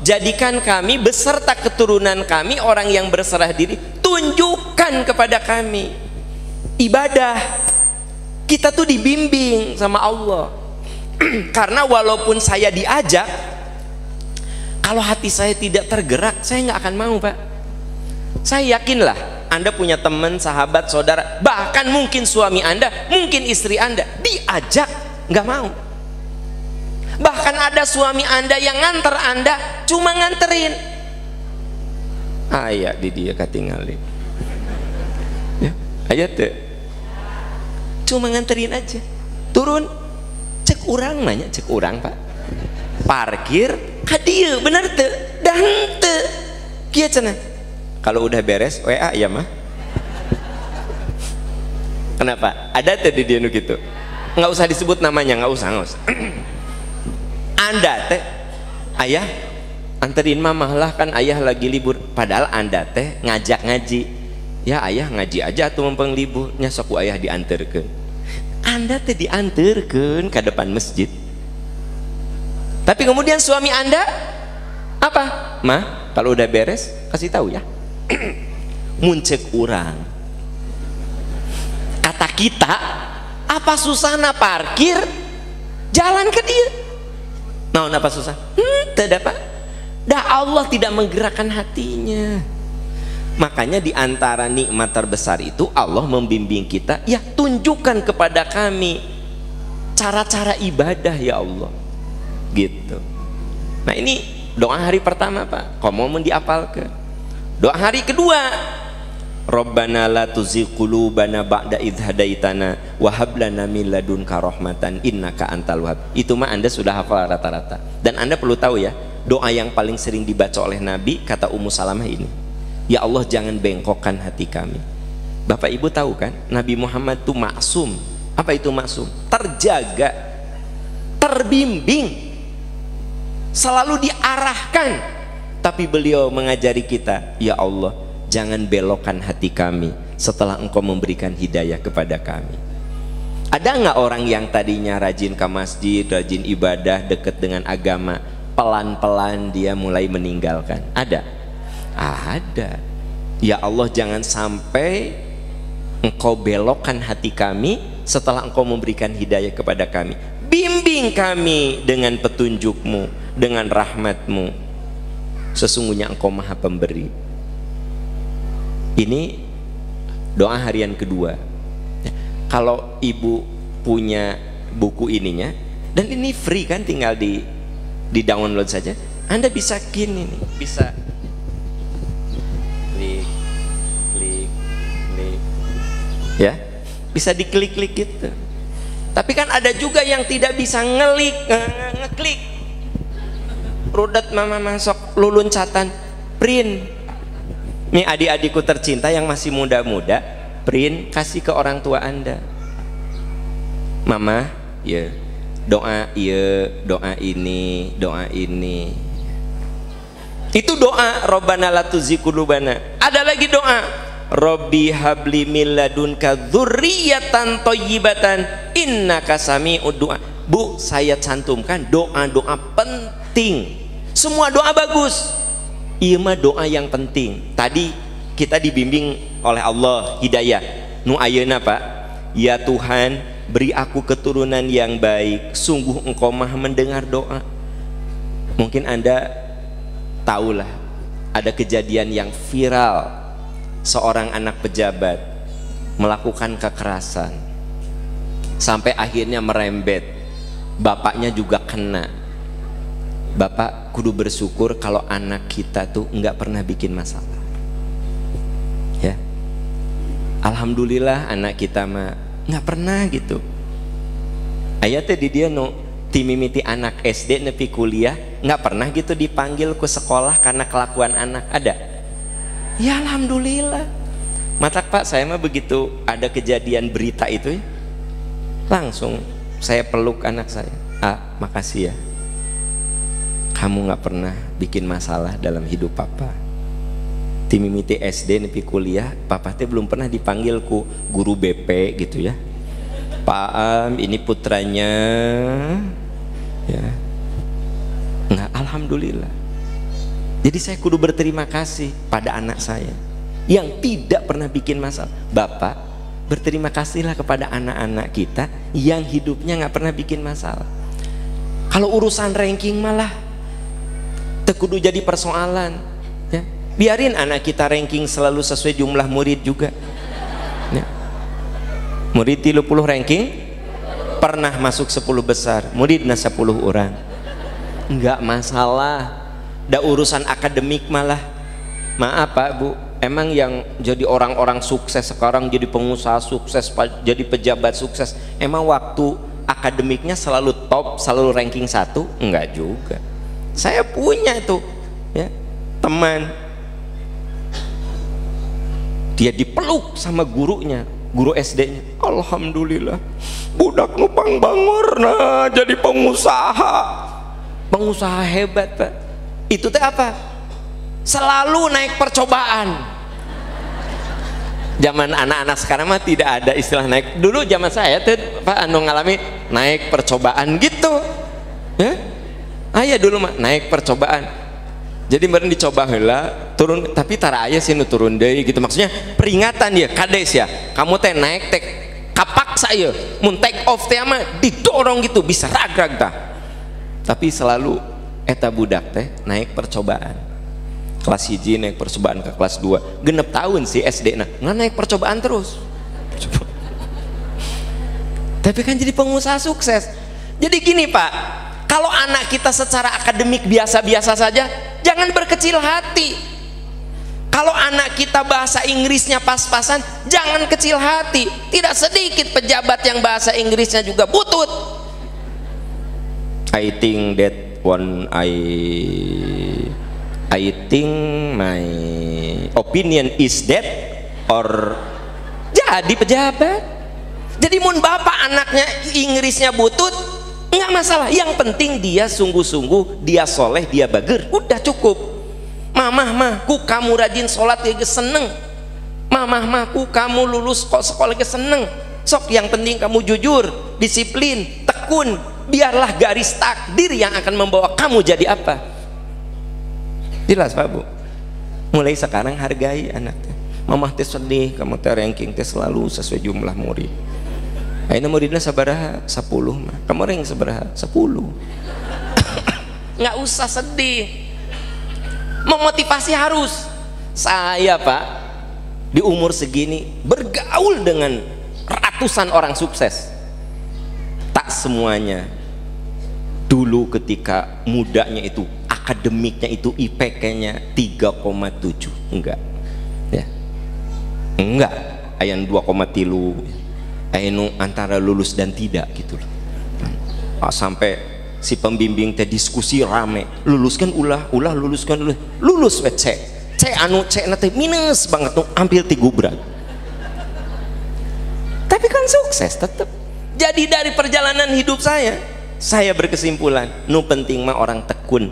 jadikan kami beserta keturunan kami orang yang berserah diri. Tunjukkan kepada kami ibadah kita tuh dibimbing sama Allah. Karena walaupun saya diajak, kalau hati saya tidak tergerak, saya nggak akan mau Pak. Saya yakinlah Anda punya teman, sahabat, saudara, bahkan mungkin suami Anda, mungkin istri Anda diajak nggak mau. Bahkan ada suami Anda yang nganter Anda cuma nganterin, Aya di dia katingali. Ya, aja tuh. Cuma nganterin aja. Turun. Cek urang nanya, cek urang pak. Parkir, hadir, bener tuh. Dah henteu. Kieu cenah. Kalau udah beres, W A ya mah. Kenapa? Ada tuh di dia nu gitu. Nggak usah disebut namanya, nggak usah, nggak usah. Anda teh, ayah anterin mamah lah, kan ayah lagi libur. Padahal anda teh ngajak ngaji, ya ayah ngaji aja atau mempeng liburnya soku ayah dianterkeun. Anda teh dianterkeun ke depan masjid. Tapi kemudian suami anda apa? Mah, kalau udah beres kasih tahu ya. Muncek urang. Kata kita. Apa susahna parkir jalan ke dia? Nah, apa susah? Hmm, tidak apa. Dah Allah tidak menggerakkan hatinya. Makanya diantara nikmat terbesar itu Allah membimbing kita. Ya tunjukkan kepada kami cara-cara ibadah ya Allah. Gitu. Nah ini doa hari pertama pak. Komomen diapalkan. Doa hari kedua. Rabbana la tuzigh qulubana ba'da idh hadaitana wa hab lana min ladunka rahmatan innaka antal wahhab. Itu mah Anda sudah hafal rata-rata. Dan Anda perlu tahu ya, doa yang paling sering dibaca oleh Nabi kata Ummu Salamah ini. Ya Allah jangan bengkokkan hati kami. Bapak Ibu tahu kan, Nabi Muhammad itu maksum. Apa itu maksum? Terjaga, terbimbing, selalu diarahkan. Tapi beliau mengajari kita, ya Allah jangan belokkan hati kami setelah engkau memberikan hidayah kepada kami. Ada nggak orang yang tadinya rajin ke masjid, rajin ibadah, dekat dengan agama, pelan-pelan dia mulai meninggalkan? Ada? Ada. Ya Allah jangan sampai engkau belokkan hati kami setelah engkau memberikan hidayah kepada kami. Bimbing kami dengan petunjukmu, dengan rahmatmu. Sesungguhnya engkau maha pemberi. Ini doa harian kedua. Kalau ibu punya buku ininya, dan ini free kan, tinggal di di download saja. Anda bisa gini nih, bisa klik, klik, klik, ya, bisa diklik-klik gitu. Tapi kan ada juga yang tidak bisa ngelik, ngeklik. Rudet mama masuk luluncatan print. Ini adik-adikku tercinta yang masih muda-muda, print kasih ke orang tua Anda. Mama, ya doa, ya doa ini, doa ini. Itu doa Rabbana la tuzigh qulubana. Ada lagi doa Rabbi habli min ladunka dzurriyyatan thayyibatan innaka sami'ud du'a. Bu, saya cantumkan doa-doa penting. Semua doa bagus. Ieu mah doa yang penting. Tadi kita dibimbing oleh Allah hidayah. Nu ayeuna pak, ya Tuhan beri aku keturunan yang baik. Sungguh engkau maha mendengar doa. Mungkin Anda tahulah ada kejadian yang viral, seorang anak pejabat melakukan kekerasan sampai akhirnya merembet. Bapaknya juga kena. Bapak kudu bersyukur kalau anak kita tuh nggak pernah bikin masalah. Ya, alhamdulillah anak kita mah nggak pernah gitu. Ayatnya di dia no timimiti anak S D nepi kuliah nggak pernah gitu dipanggil ke sekolah karena kelakuan anak. Ada? Ya alhamdulillah. Matak pak, saya mah begitu ada kejadian berita itu ya, langsung saya peluk anak saya. Ah makasih ya. Kamu nggak pernah bikin masalah dalam hidup papa. Timimiti S D nepi kuliah, papa teh belum pernah dipanggil ku guru B P gitu ya. Pak Am, ini putranya, ya. Nggak, alhamdulillah. Jadi saya kudu berterima kasih pada anak saya yang tidak pernah bikin masalah. Bapak berterima kasihlah kepada anak-anak kita yang hidupnya nggak pernah bikin masalah. Kalau urusan ranking malah tekudu jadi persoalan ya. Biarin anak kita ranking selalu sesuai jumlah murid juga ya. Murid tilu puluh ranking pernah masuk sepuluh besar, muridnya sepuluh orang, nggak masalah. Da urusan akademik malah Maaf Pak Bu, emang yang jadi orang-orang sukses sekarang, jadi pengusaha sukses, jadi pejabat sukses, emang waktu akademiknya selalu top, selalu ranking satu? Enggak juga. Saya punya itu ya, teman, dia dipeluk sama gurunya, guru S D-nya. Alhamdulillah, budak numpang bangor, nah jadi pengusaha, pengusaha hebat Pak. Itu teh apa? Selalu naik percobaan. Zaman anak-anak sekarang mah tidak ada istilah naik. Dulu zaman saya tuh Pak anu ngalami naik percobaan gitu ya. Ayah dulu mah naik percobaan, jadi meren dicoba heula turun, tapi tara aya sih nu turun deui gitu, maksudnya peringatan dia kades ya, kamu teh naik tek kapak saya mun take off teh mah didorong gitu bisa rag-rag tah. Tapi selalu eta budak teh naik percobaan. Kelas hiji naik percobaan ke kelas dua, genep tahun sih S D nah, nggak naik percobaan terus. Tapi kan jadi pengusaha sukses. Jadi gini Pak, kalau anak kita secara akademik biasa-biasa saja, jangan berkecil hati. Kalau anak kita bahasa Inggrisnya pas-pasan, jangan kecil hati. Tidak sedikit pejabat yang bahasa Inggrisnya juga butut. I think that one I I think my opinion is that or jadi pejabat. Jadi mun bapak anaknya Inggrisnya butut nggak masalah, yang penting dia sungguh-sungguh, dia soleh, dia bager, udah cukup. Mamah mahku kamu rajin sholat ge seneng, mamah mahku kamu lulus kok sekolah ge seneng, sok yang penting kamu jujur, disiplin, tekun, biarlah garis takdir yang akan membawa kamu jadi apa. Jelas Pak Bu, mulai sekarang hargai anaknya. Mamah teh sedih, kamu teh ranking teh selalu sesuai jumlah murid. Ayeuna muridna sabaraha? sepuluh mah. Kamu ranking sabaraha? sepuluh. Nggak usah sedih. Memotivasi harus. Saya Pak, di umur segini bergaul dengan ratusan orang sukses. Tak semuanya dulu ketika mudanya itu akademiknya itu I P K-nya tiga koma tujuh, enggak ya, enggak aya dua koma tilu, aya nu antara lulus dan tidak gitu loh. Oh, sampai si pembimbing teh diskusi rame, luluskan ulah ulah luluskan ulah lulus we C C anu C na teh minus banget tuh hampir tigubrak. Tapi kan sukses tetap. Jadi dari perjalanan hidup saya saya berkesimpulan nu penting mah orang tekun,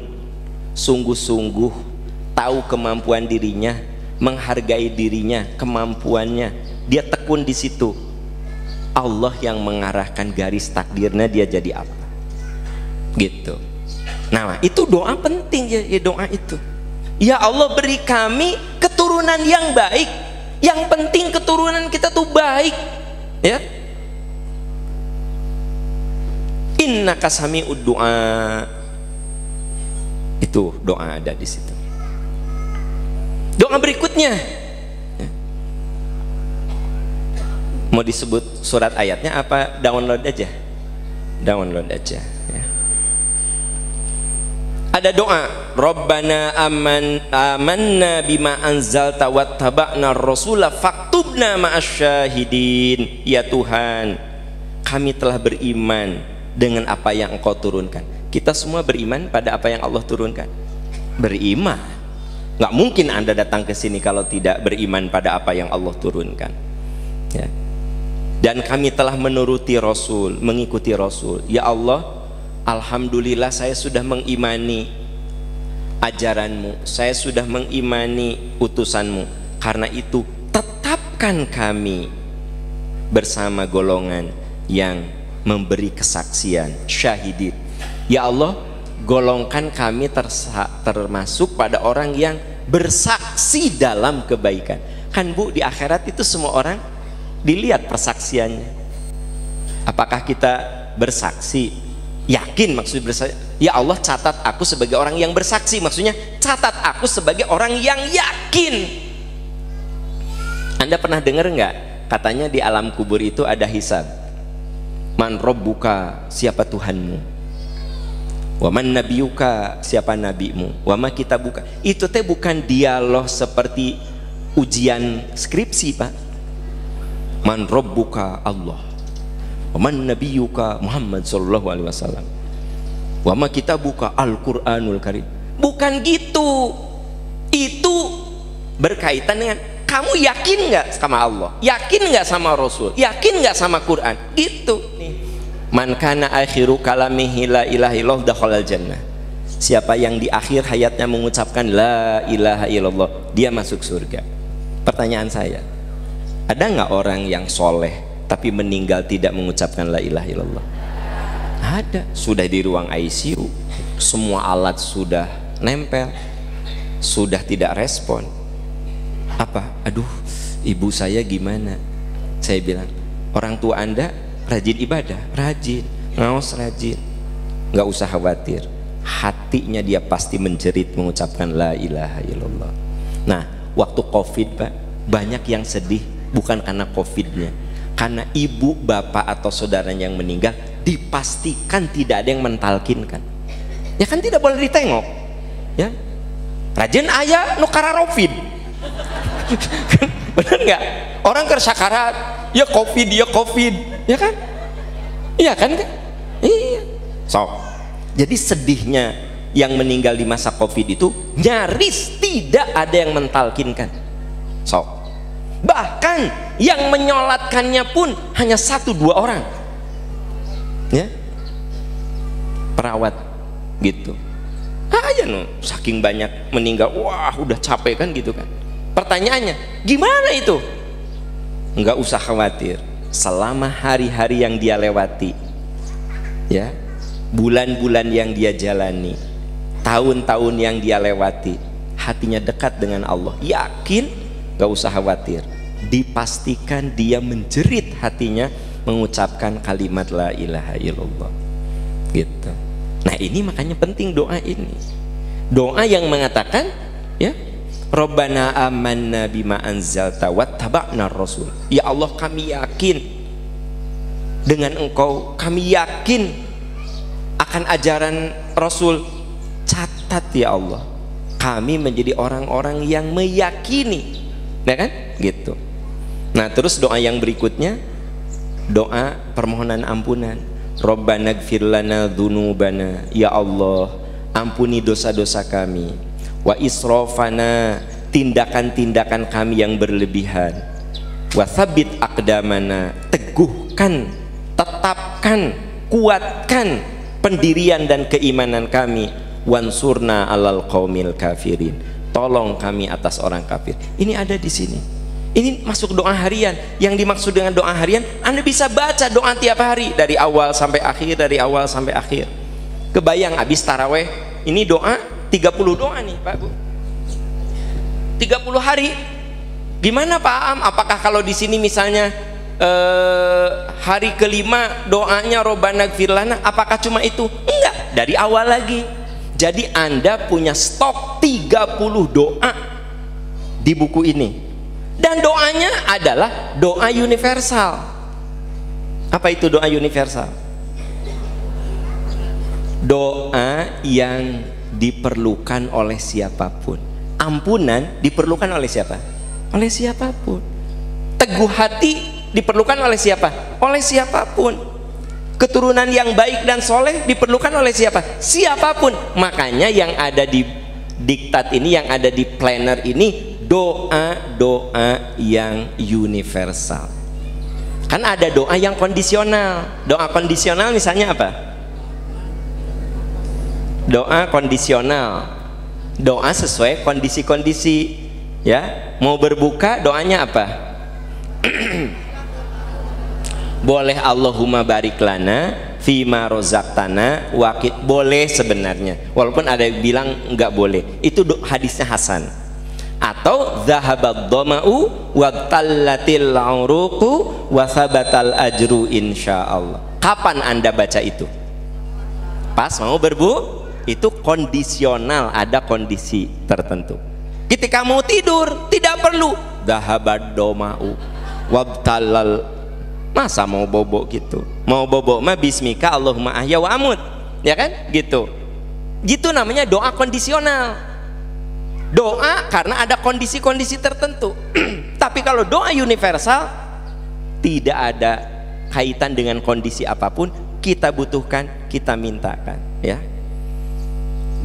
sungguh-sungguh, tahu kemampuan dirinya, menghargai dirinya, kemampuannya, dia tekun di situ. Allah yang mengarahkan garis takdirnya dia jadi apa, gitu. Nah itu doa penting ya, doa itu. Ya Allah beri kami keturunan yang baik. Yang penting keturunan kita tuh baik, ya. Innaka sami'ud du'a, itu doa ada di situ. Doa berikutnya ya. Mau disebut surat ayatnya apa download aja, download aja ya. Ada doa Rabbana aman, amanna bima anzalta wattaba'na ar-rasula faktubna ma'asyahidin. Ya Tuhan, kami telah beriman dengan apa yang Engkau turunkan. Kita semua beriman pada apa yang Allah turunkan. Beriman. Nggak mungkin Anda datang ke sini kalau tidak beriman pada apa yang Allah turunkan. Ya. Dan kami telah menuruti Rasul, mengikuti Rasul. Ya Allah, alhamdulillah saya sudah mengimani ajaranmu. Saya sudah mengimani utusanmu. Karena itu tetapkan kami bersama golongan yang memberi kesaksian, syahidin. Ya Allah, golongkan kami termasuk pada orang yang bersaksi dalam kebaikan. Kan Bu, di akhirat itu semua orang dilihat persaksiannya. Apakah kita bersaksi? Yakin maksud bersaksi? Ya Allah, catat aku sebagai orang yang bersaksi. Maksudnya, catat aku sebagai orang yang yakin. Anda pernah dengar nggak? Katanya di alam kubur itu ada hisab. Man robbuka, siapa Tuhanmu? Waman nabiyuka, siapa nabimu? Wama kita buka. Itu teh bukan dialog seperti ujian skripsi, Pak. Man robbuka, Allah. Waman nabiyuka, Muhammad sallallahu alaihi wasallam. Wama kita buka, Al-Qur'anul Karim. Bukan gitu. Itu berkaitan dengan kamu yakin nggak sama Allah? Yakin nggak sama Rasul? Yakin nggak sama Quran? Gitu nih. Man kana akhiru kalamihi la ilaha illallah dakhala al-jannah. Siapa yang di akhir hayatnya mengucapkan la ilaha illallah, dia masuk surga. Pertanyaan saya, ada nggak orang yang soleh tapi meninggal tidak mengucapkan la ilaha illallah? Ada. Sudah di ruang I C U, semua alat sudah nempel, sudah tidak respon. Apa? Aduh, ibu saya gimana? Saya bilang, orang tua Anda rajin ibadah, rajin, ngaos rajin, nggak usah khawatir, hatinya dia pasti menjerit mengucapkan la ilaha illallah. Nah, waktu COVID, Pak, banyak yang sedih bukan karena COVID-nya, karena ibu, bapak atau saudaranya yang meninggal dipastikan tidak ada yang mentalkinkan. Ya kan tidak boleh ditengok, ya. Rajin ayah nukararofid, bener nggak? Orang kersakarat, ya COVID, ya COVID. Ya kan? Iya kan? Iya. So, jadi sedihnya yang meninggal di masa COVID itu nyaris tidak ada yang mentalkinkan. So, bahkan yang menyolatkannya pun hanya satu dua orang. Ya, perawat gitu. Aja no, saking banyak meninggal, wah udah capek kan gitu kan. Pertanyaannya, gimana itu? Nggak usah khawatir. Selama hari-hari yang dia lewati, ya, bulan-bulan yang dia jalani, tahun-tahun yang dia lewati, hatinya dekat dengan Allah, yakin, gak usah khawatir, dipastikan dia menjerit hatinya mengucapkan kalimat la ilaha illallah gitu. Nah ini makanya penting doa ini, doa yang mengatakan, ya, Rabbana amanna bima anzalta wattaba'na rasul. Ya Allah, kami yakin dengan engkau, kami yakin akan ajaran Rasul. Catat ya Allah, kami menjadi orang-orang yang meyakini, ya kan? Gitu. Nah terus doa yang berikutnya, doa permohonan ampunan. Rabbana gfir lana dhunubana, ya Allah ampuni dosa-dosa kami. Wa israfana, tindakan-tindakan kami yang berlebihan. Wa tsabbit aqdamana, teguhkan, tetapkan, kuatkan pendirian dan keimanan kami. Wansurna alal qaumil kafirin, tolong kami atas orang kafir. Ini ada di sini. Ini masuk doa harian. Yang dimaksud dengan doa harian, Anda bisa baca doa tiap hari dari awal sampai akhir, dari awal sampai akhir. Kebayang abis taraweh, ini doa tiga puluh doa nih Pak Bu, tiga puluh hari. Gimana Pak Am, apakah kalau di sini misalnya eh, hari kelima doanya Rabbana gfir lana, apakah cuma itu? Enggak, dari awal lagi. Jadi Anda punya stok tiga puluh doa di buku ini, dan doanya adalah doa universal. Apa itu doa universal? Doa yang diperlukan oleh siapapun. Ampunan diperlukan oleh siapa? Oleh siapapun. Teguh hati diperlukan oleh siapa? Oleh siapapun. Keturunan yang baik dan soleh diperlukan oleh siapa? Siapapun. Makanya yang ada di diktat ini, yang ada di planner ini, doa-doa yang universal. Kan ada doa yang kondisional. Doa kondisional misalnya apa? Doa kondisional, doa sesuai kondisi-kondisi, ya. Mau berbuka doanya apa? Boleh Allahumma barik lana fima rozaqtana waqit, boleh sebenarnya, walaupun ada yang bilang nggak boleh. Itu hadisnya Hasan. Atau zahabad dhama'u waqtallatil uruqu wasabatal ajru insyaallah. Kapan Anda baca itu? Pas mau berbu, itu kondisional, ada kondisi tertentu. Ketika mau tidur tidak perlu dahabad doma'u wabtalal, masa mau bobo gitu? Mau bobo mah bismika Allahumma ahya wa amut, ya kan gitu. Itu namanya doa kondisional. Doa karena ada kondisi-kondisi tertentu. Tapi kalau doa universal tidak ada kaitan dengan kondisi apapun, kita butuhkan, kita mintakan, ya.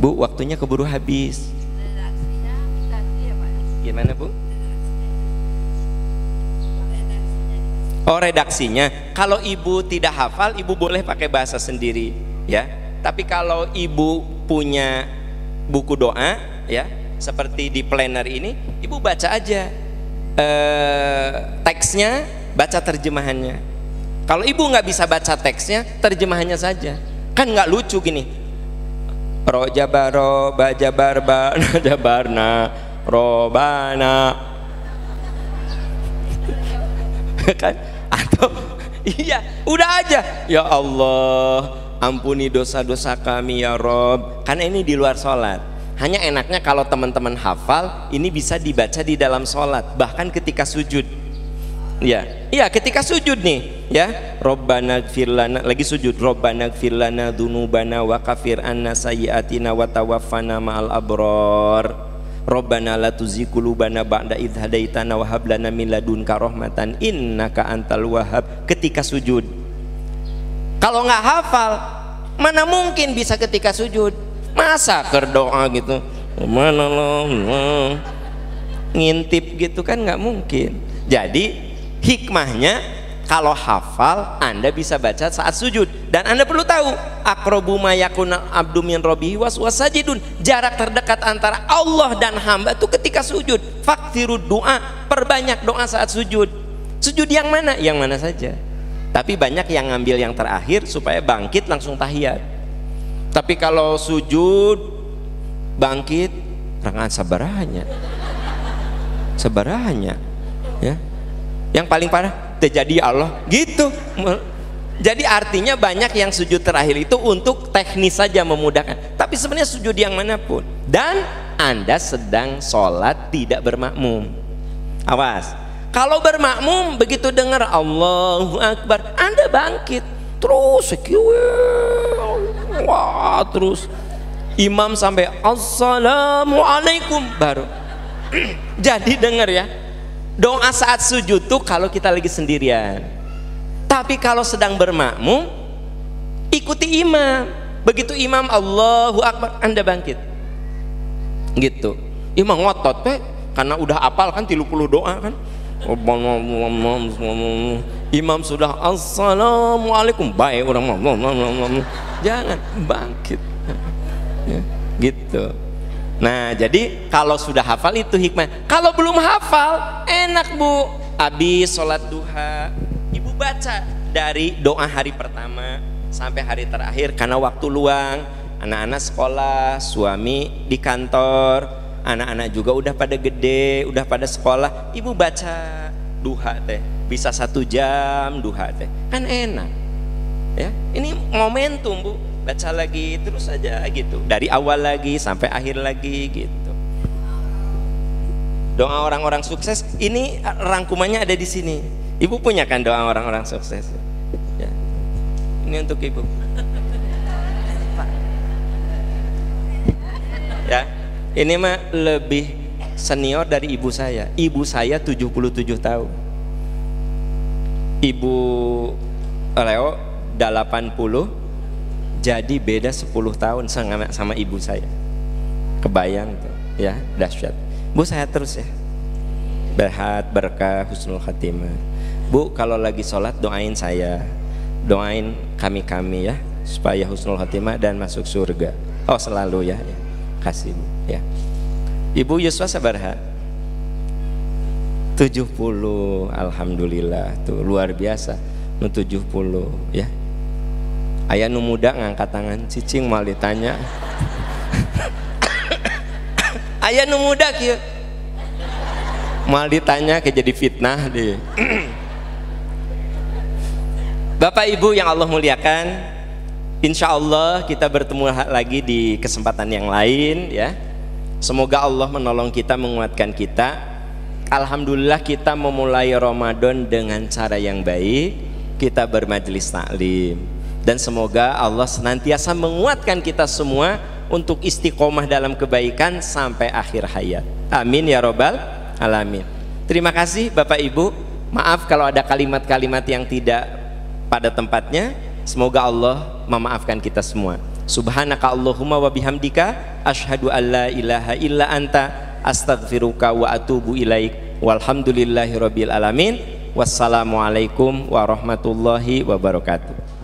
Bu, waktunya keburu habis. Gimana, Bu? Oh, redaksinya. Kalau ibu tidak hafal, ibu boleh pakai bahasa sendiri, ya. Tapi kalau ibu punya buku doa, ya, seperti di planner ini, ibu baca aja e, teksnya, baca terjemahannya. Kalau ibu nggak bisa baca teksnya, terjemahannya saja. Kan nggak lucu gini. Ro jabaro, ba jabarba, jabarna, robana, kan? Atau iya udah aja, ya Allah ampuni dosa-dosa kami ya Rob, karena ini di luar sholat. Hanya enaknya kalau teman-teman hafal ini bisa dibaca di dalam sholat, bahkan ketika sujud, ya iya ketika sujud nih ya, Robbana gfirlana, lagi sujud, Robbana gfirlana dunubana wa kafir anna sayyiatina wa tawaffana ma'al abror, Rabbana la tuzigh qulubana ba'da idh hadaitana wa hab lana min ladunka rahmatan innaka antal wahhab, ketika sujud. Kalau nggak hafal mana mungkin bisa ketika sujud, masa berdoa gitu mana ngintip gitu, kan nggak mungkin. Jadi hikmahnya kalau hafal Anda bisa baca saat sujud, dan Anda perlu tahu aqrabu ma yakuna abdu min rabbihi waswas sajidun, jarak terdekat antara Allah dan hamba itu ketika sujud. Faktiru doa, perbanyak doa saat sujud. Sujud yang mana? Yang mana saja. Tapi banyak yang ngambil yang terakhir supaya bangkit langsung tahiyat. Tapi kalau sujud bangkit rengan sabarahannya. Sabarahannya. Ya. Yang paling parah terjadi Allah gitu. Jadi artinya banyak yang sujud terakhir itu untuk teknis saja memudahkan, tapi sebenarnya sujud yang manapun, dan Anda sedang sholat tidak bermakmum. Awas, kalau bermakmum begitu dengar Allahu Akbar Anda bangkit terus, wah, terus imam sampai Assalamualaikum baru. Jadi dengar ya, doa saat sujud tuh kalau kita lagi sendirian. Tapi kalau sedang bermakmum ikuti imam. Begitu imam Allahu Akbar Anda bangkit. Gitu. Imam ngotot pe karena udah apal kan tilu puluh doa kan. Imam sudah Assalamualaikum baik orang. Jangan bangkit. Gitu. Nah jadi kalau sudah hafal itu hikmah. Kalau belum hafal enak Bu, habis sholat duha ibu baca dari doa hari pertama sampai hari terakhir, karena waktu luang anak-anak sekolah, suami di kantor, anak-anak juga udah pada gede, udah pada sekolah, ibu baca duha teh bisa satu jam duha teh, kan enak ya. Ini momentum Bu, baca lagi terus aja gitu, dari awal lagi sampai akhir lagi gitu. Doa orang-orang sukses ini rangkumannya ada di sini. Ibu punya kan doa orang-orang sukses ya. Ini untuk ibu ya, ini mah lebih senior dari ibu saya. Ibu saya tujuh puluh tujuh tahun, ibu Leo delapan puluh. Jadi beda sepuluh tahun sama, sama ibu saya. Kebayang tuh ya, dahsyat. Bu sehat terus ya, berhat, berkah, husnul khatimah. Bu kalau lagi sholat doain saya, doain kami-kami ya, supaya husnul khatimah dan masuk surga. Oh selalu ya, ya. Kasih Bu ya. Ibu Yuswa sabarha tujuh puluh, alhamdulillah tuh luar biasa nu tujuh puluh ya. Ayah nu muda ngangkat tangan, cicing malah ditanya. Ayah nu muda kieu. Malah ditanya ke jadi fitnah deh. Bapak Ibu yang Allah muliakan, insya Allah kita bertemu lagi di kesempatan yang lain ya. Semoga Allah menolong kita, menguatkan kita. Alhamdulillah kita memulai Ramadan dengan cara yang baik. Kita bermajlis taklim. Dan semoga Allah senantiasa menguatkan kita semua untuk istiqomah dalam kebaikan sampai akhir hayat. Amin ya robbal alamin. Terima kasih Bapak Ibu. Maaf kalau ada kalimat-kalimat yang tidak pada tempatnya. Semoga Allah memaafkan kita semua. Subhanaka Allahumma wa bihamdika asyhadu an la ilaha illa anta astaghfiruka wa atubu ilaik. Walhamdulillahi rabbil alamin. Wassalamualaikum warahmatullahi wabarakatuh.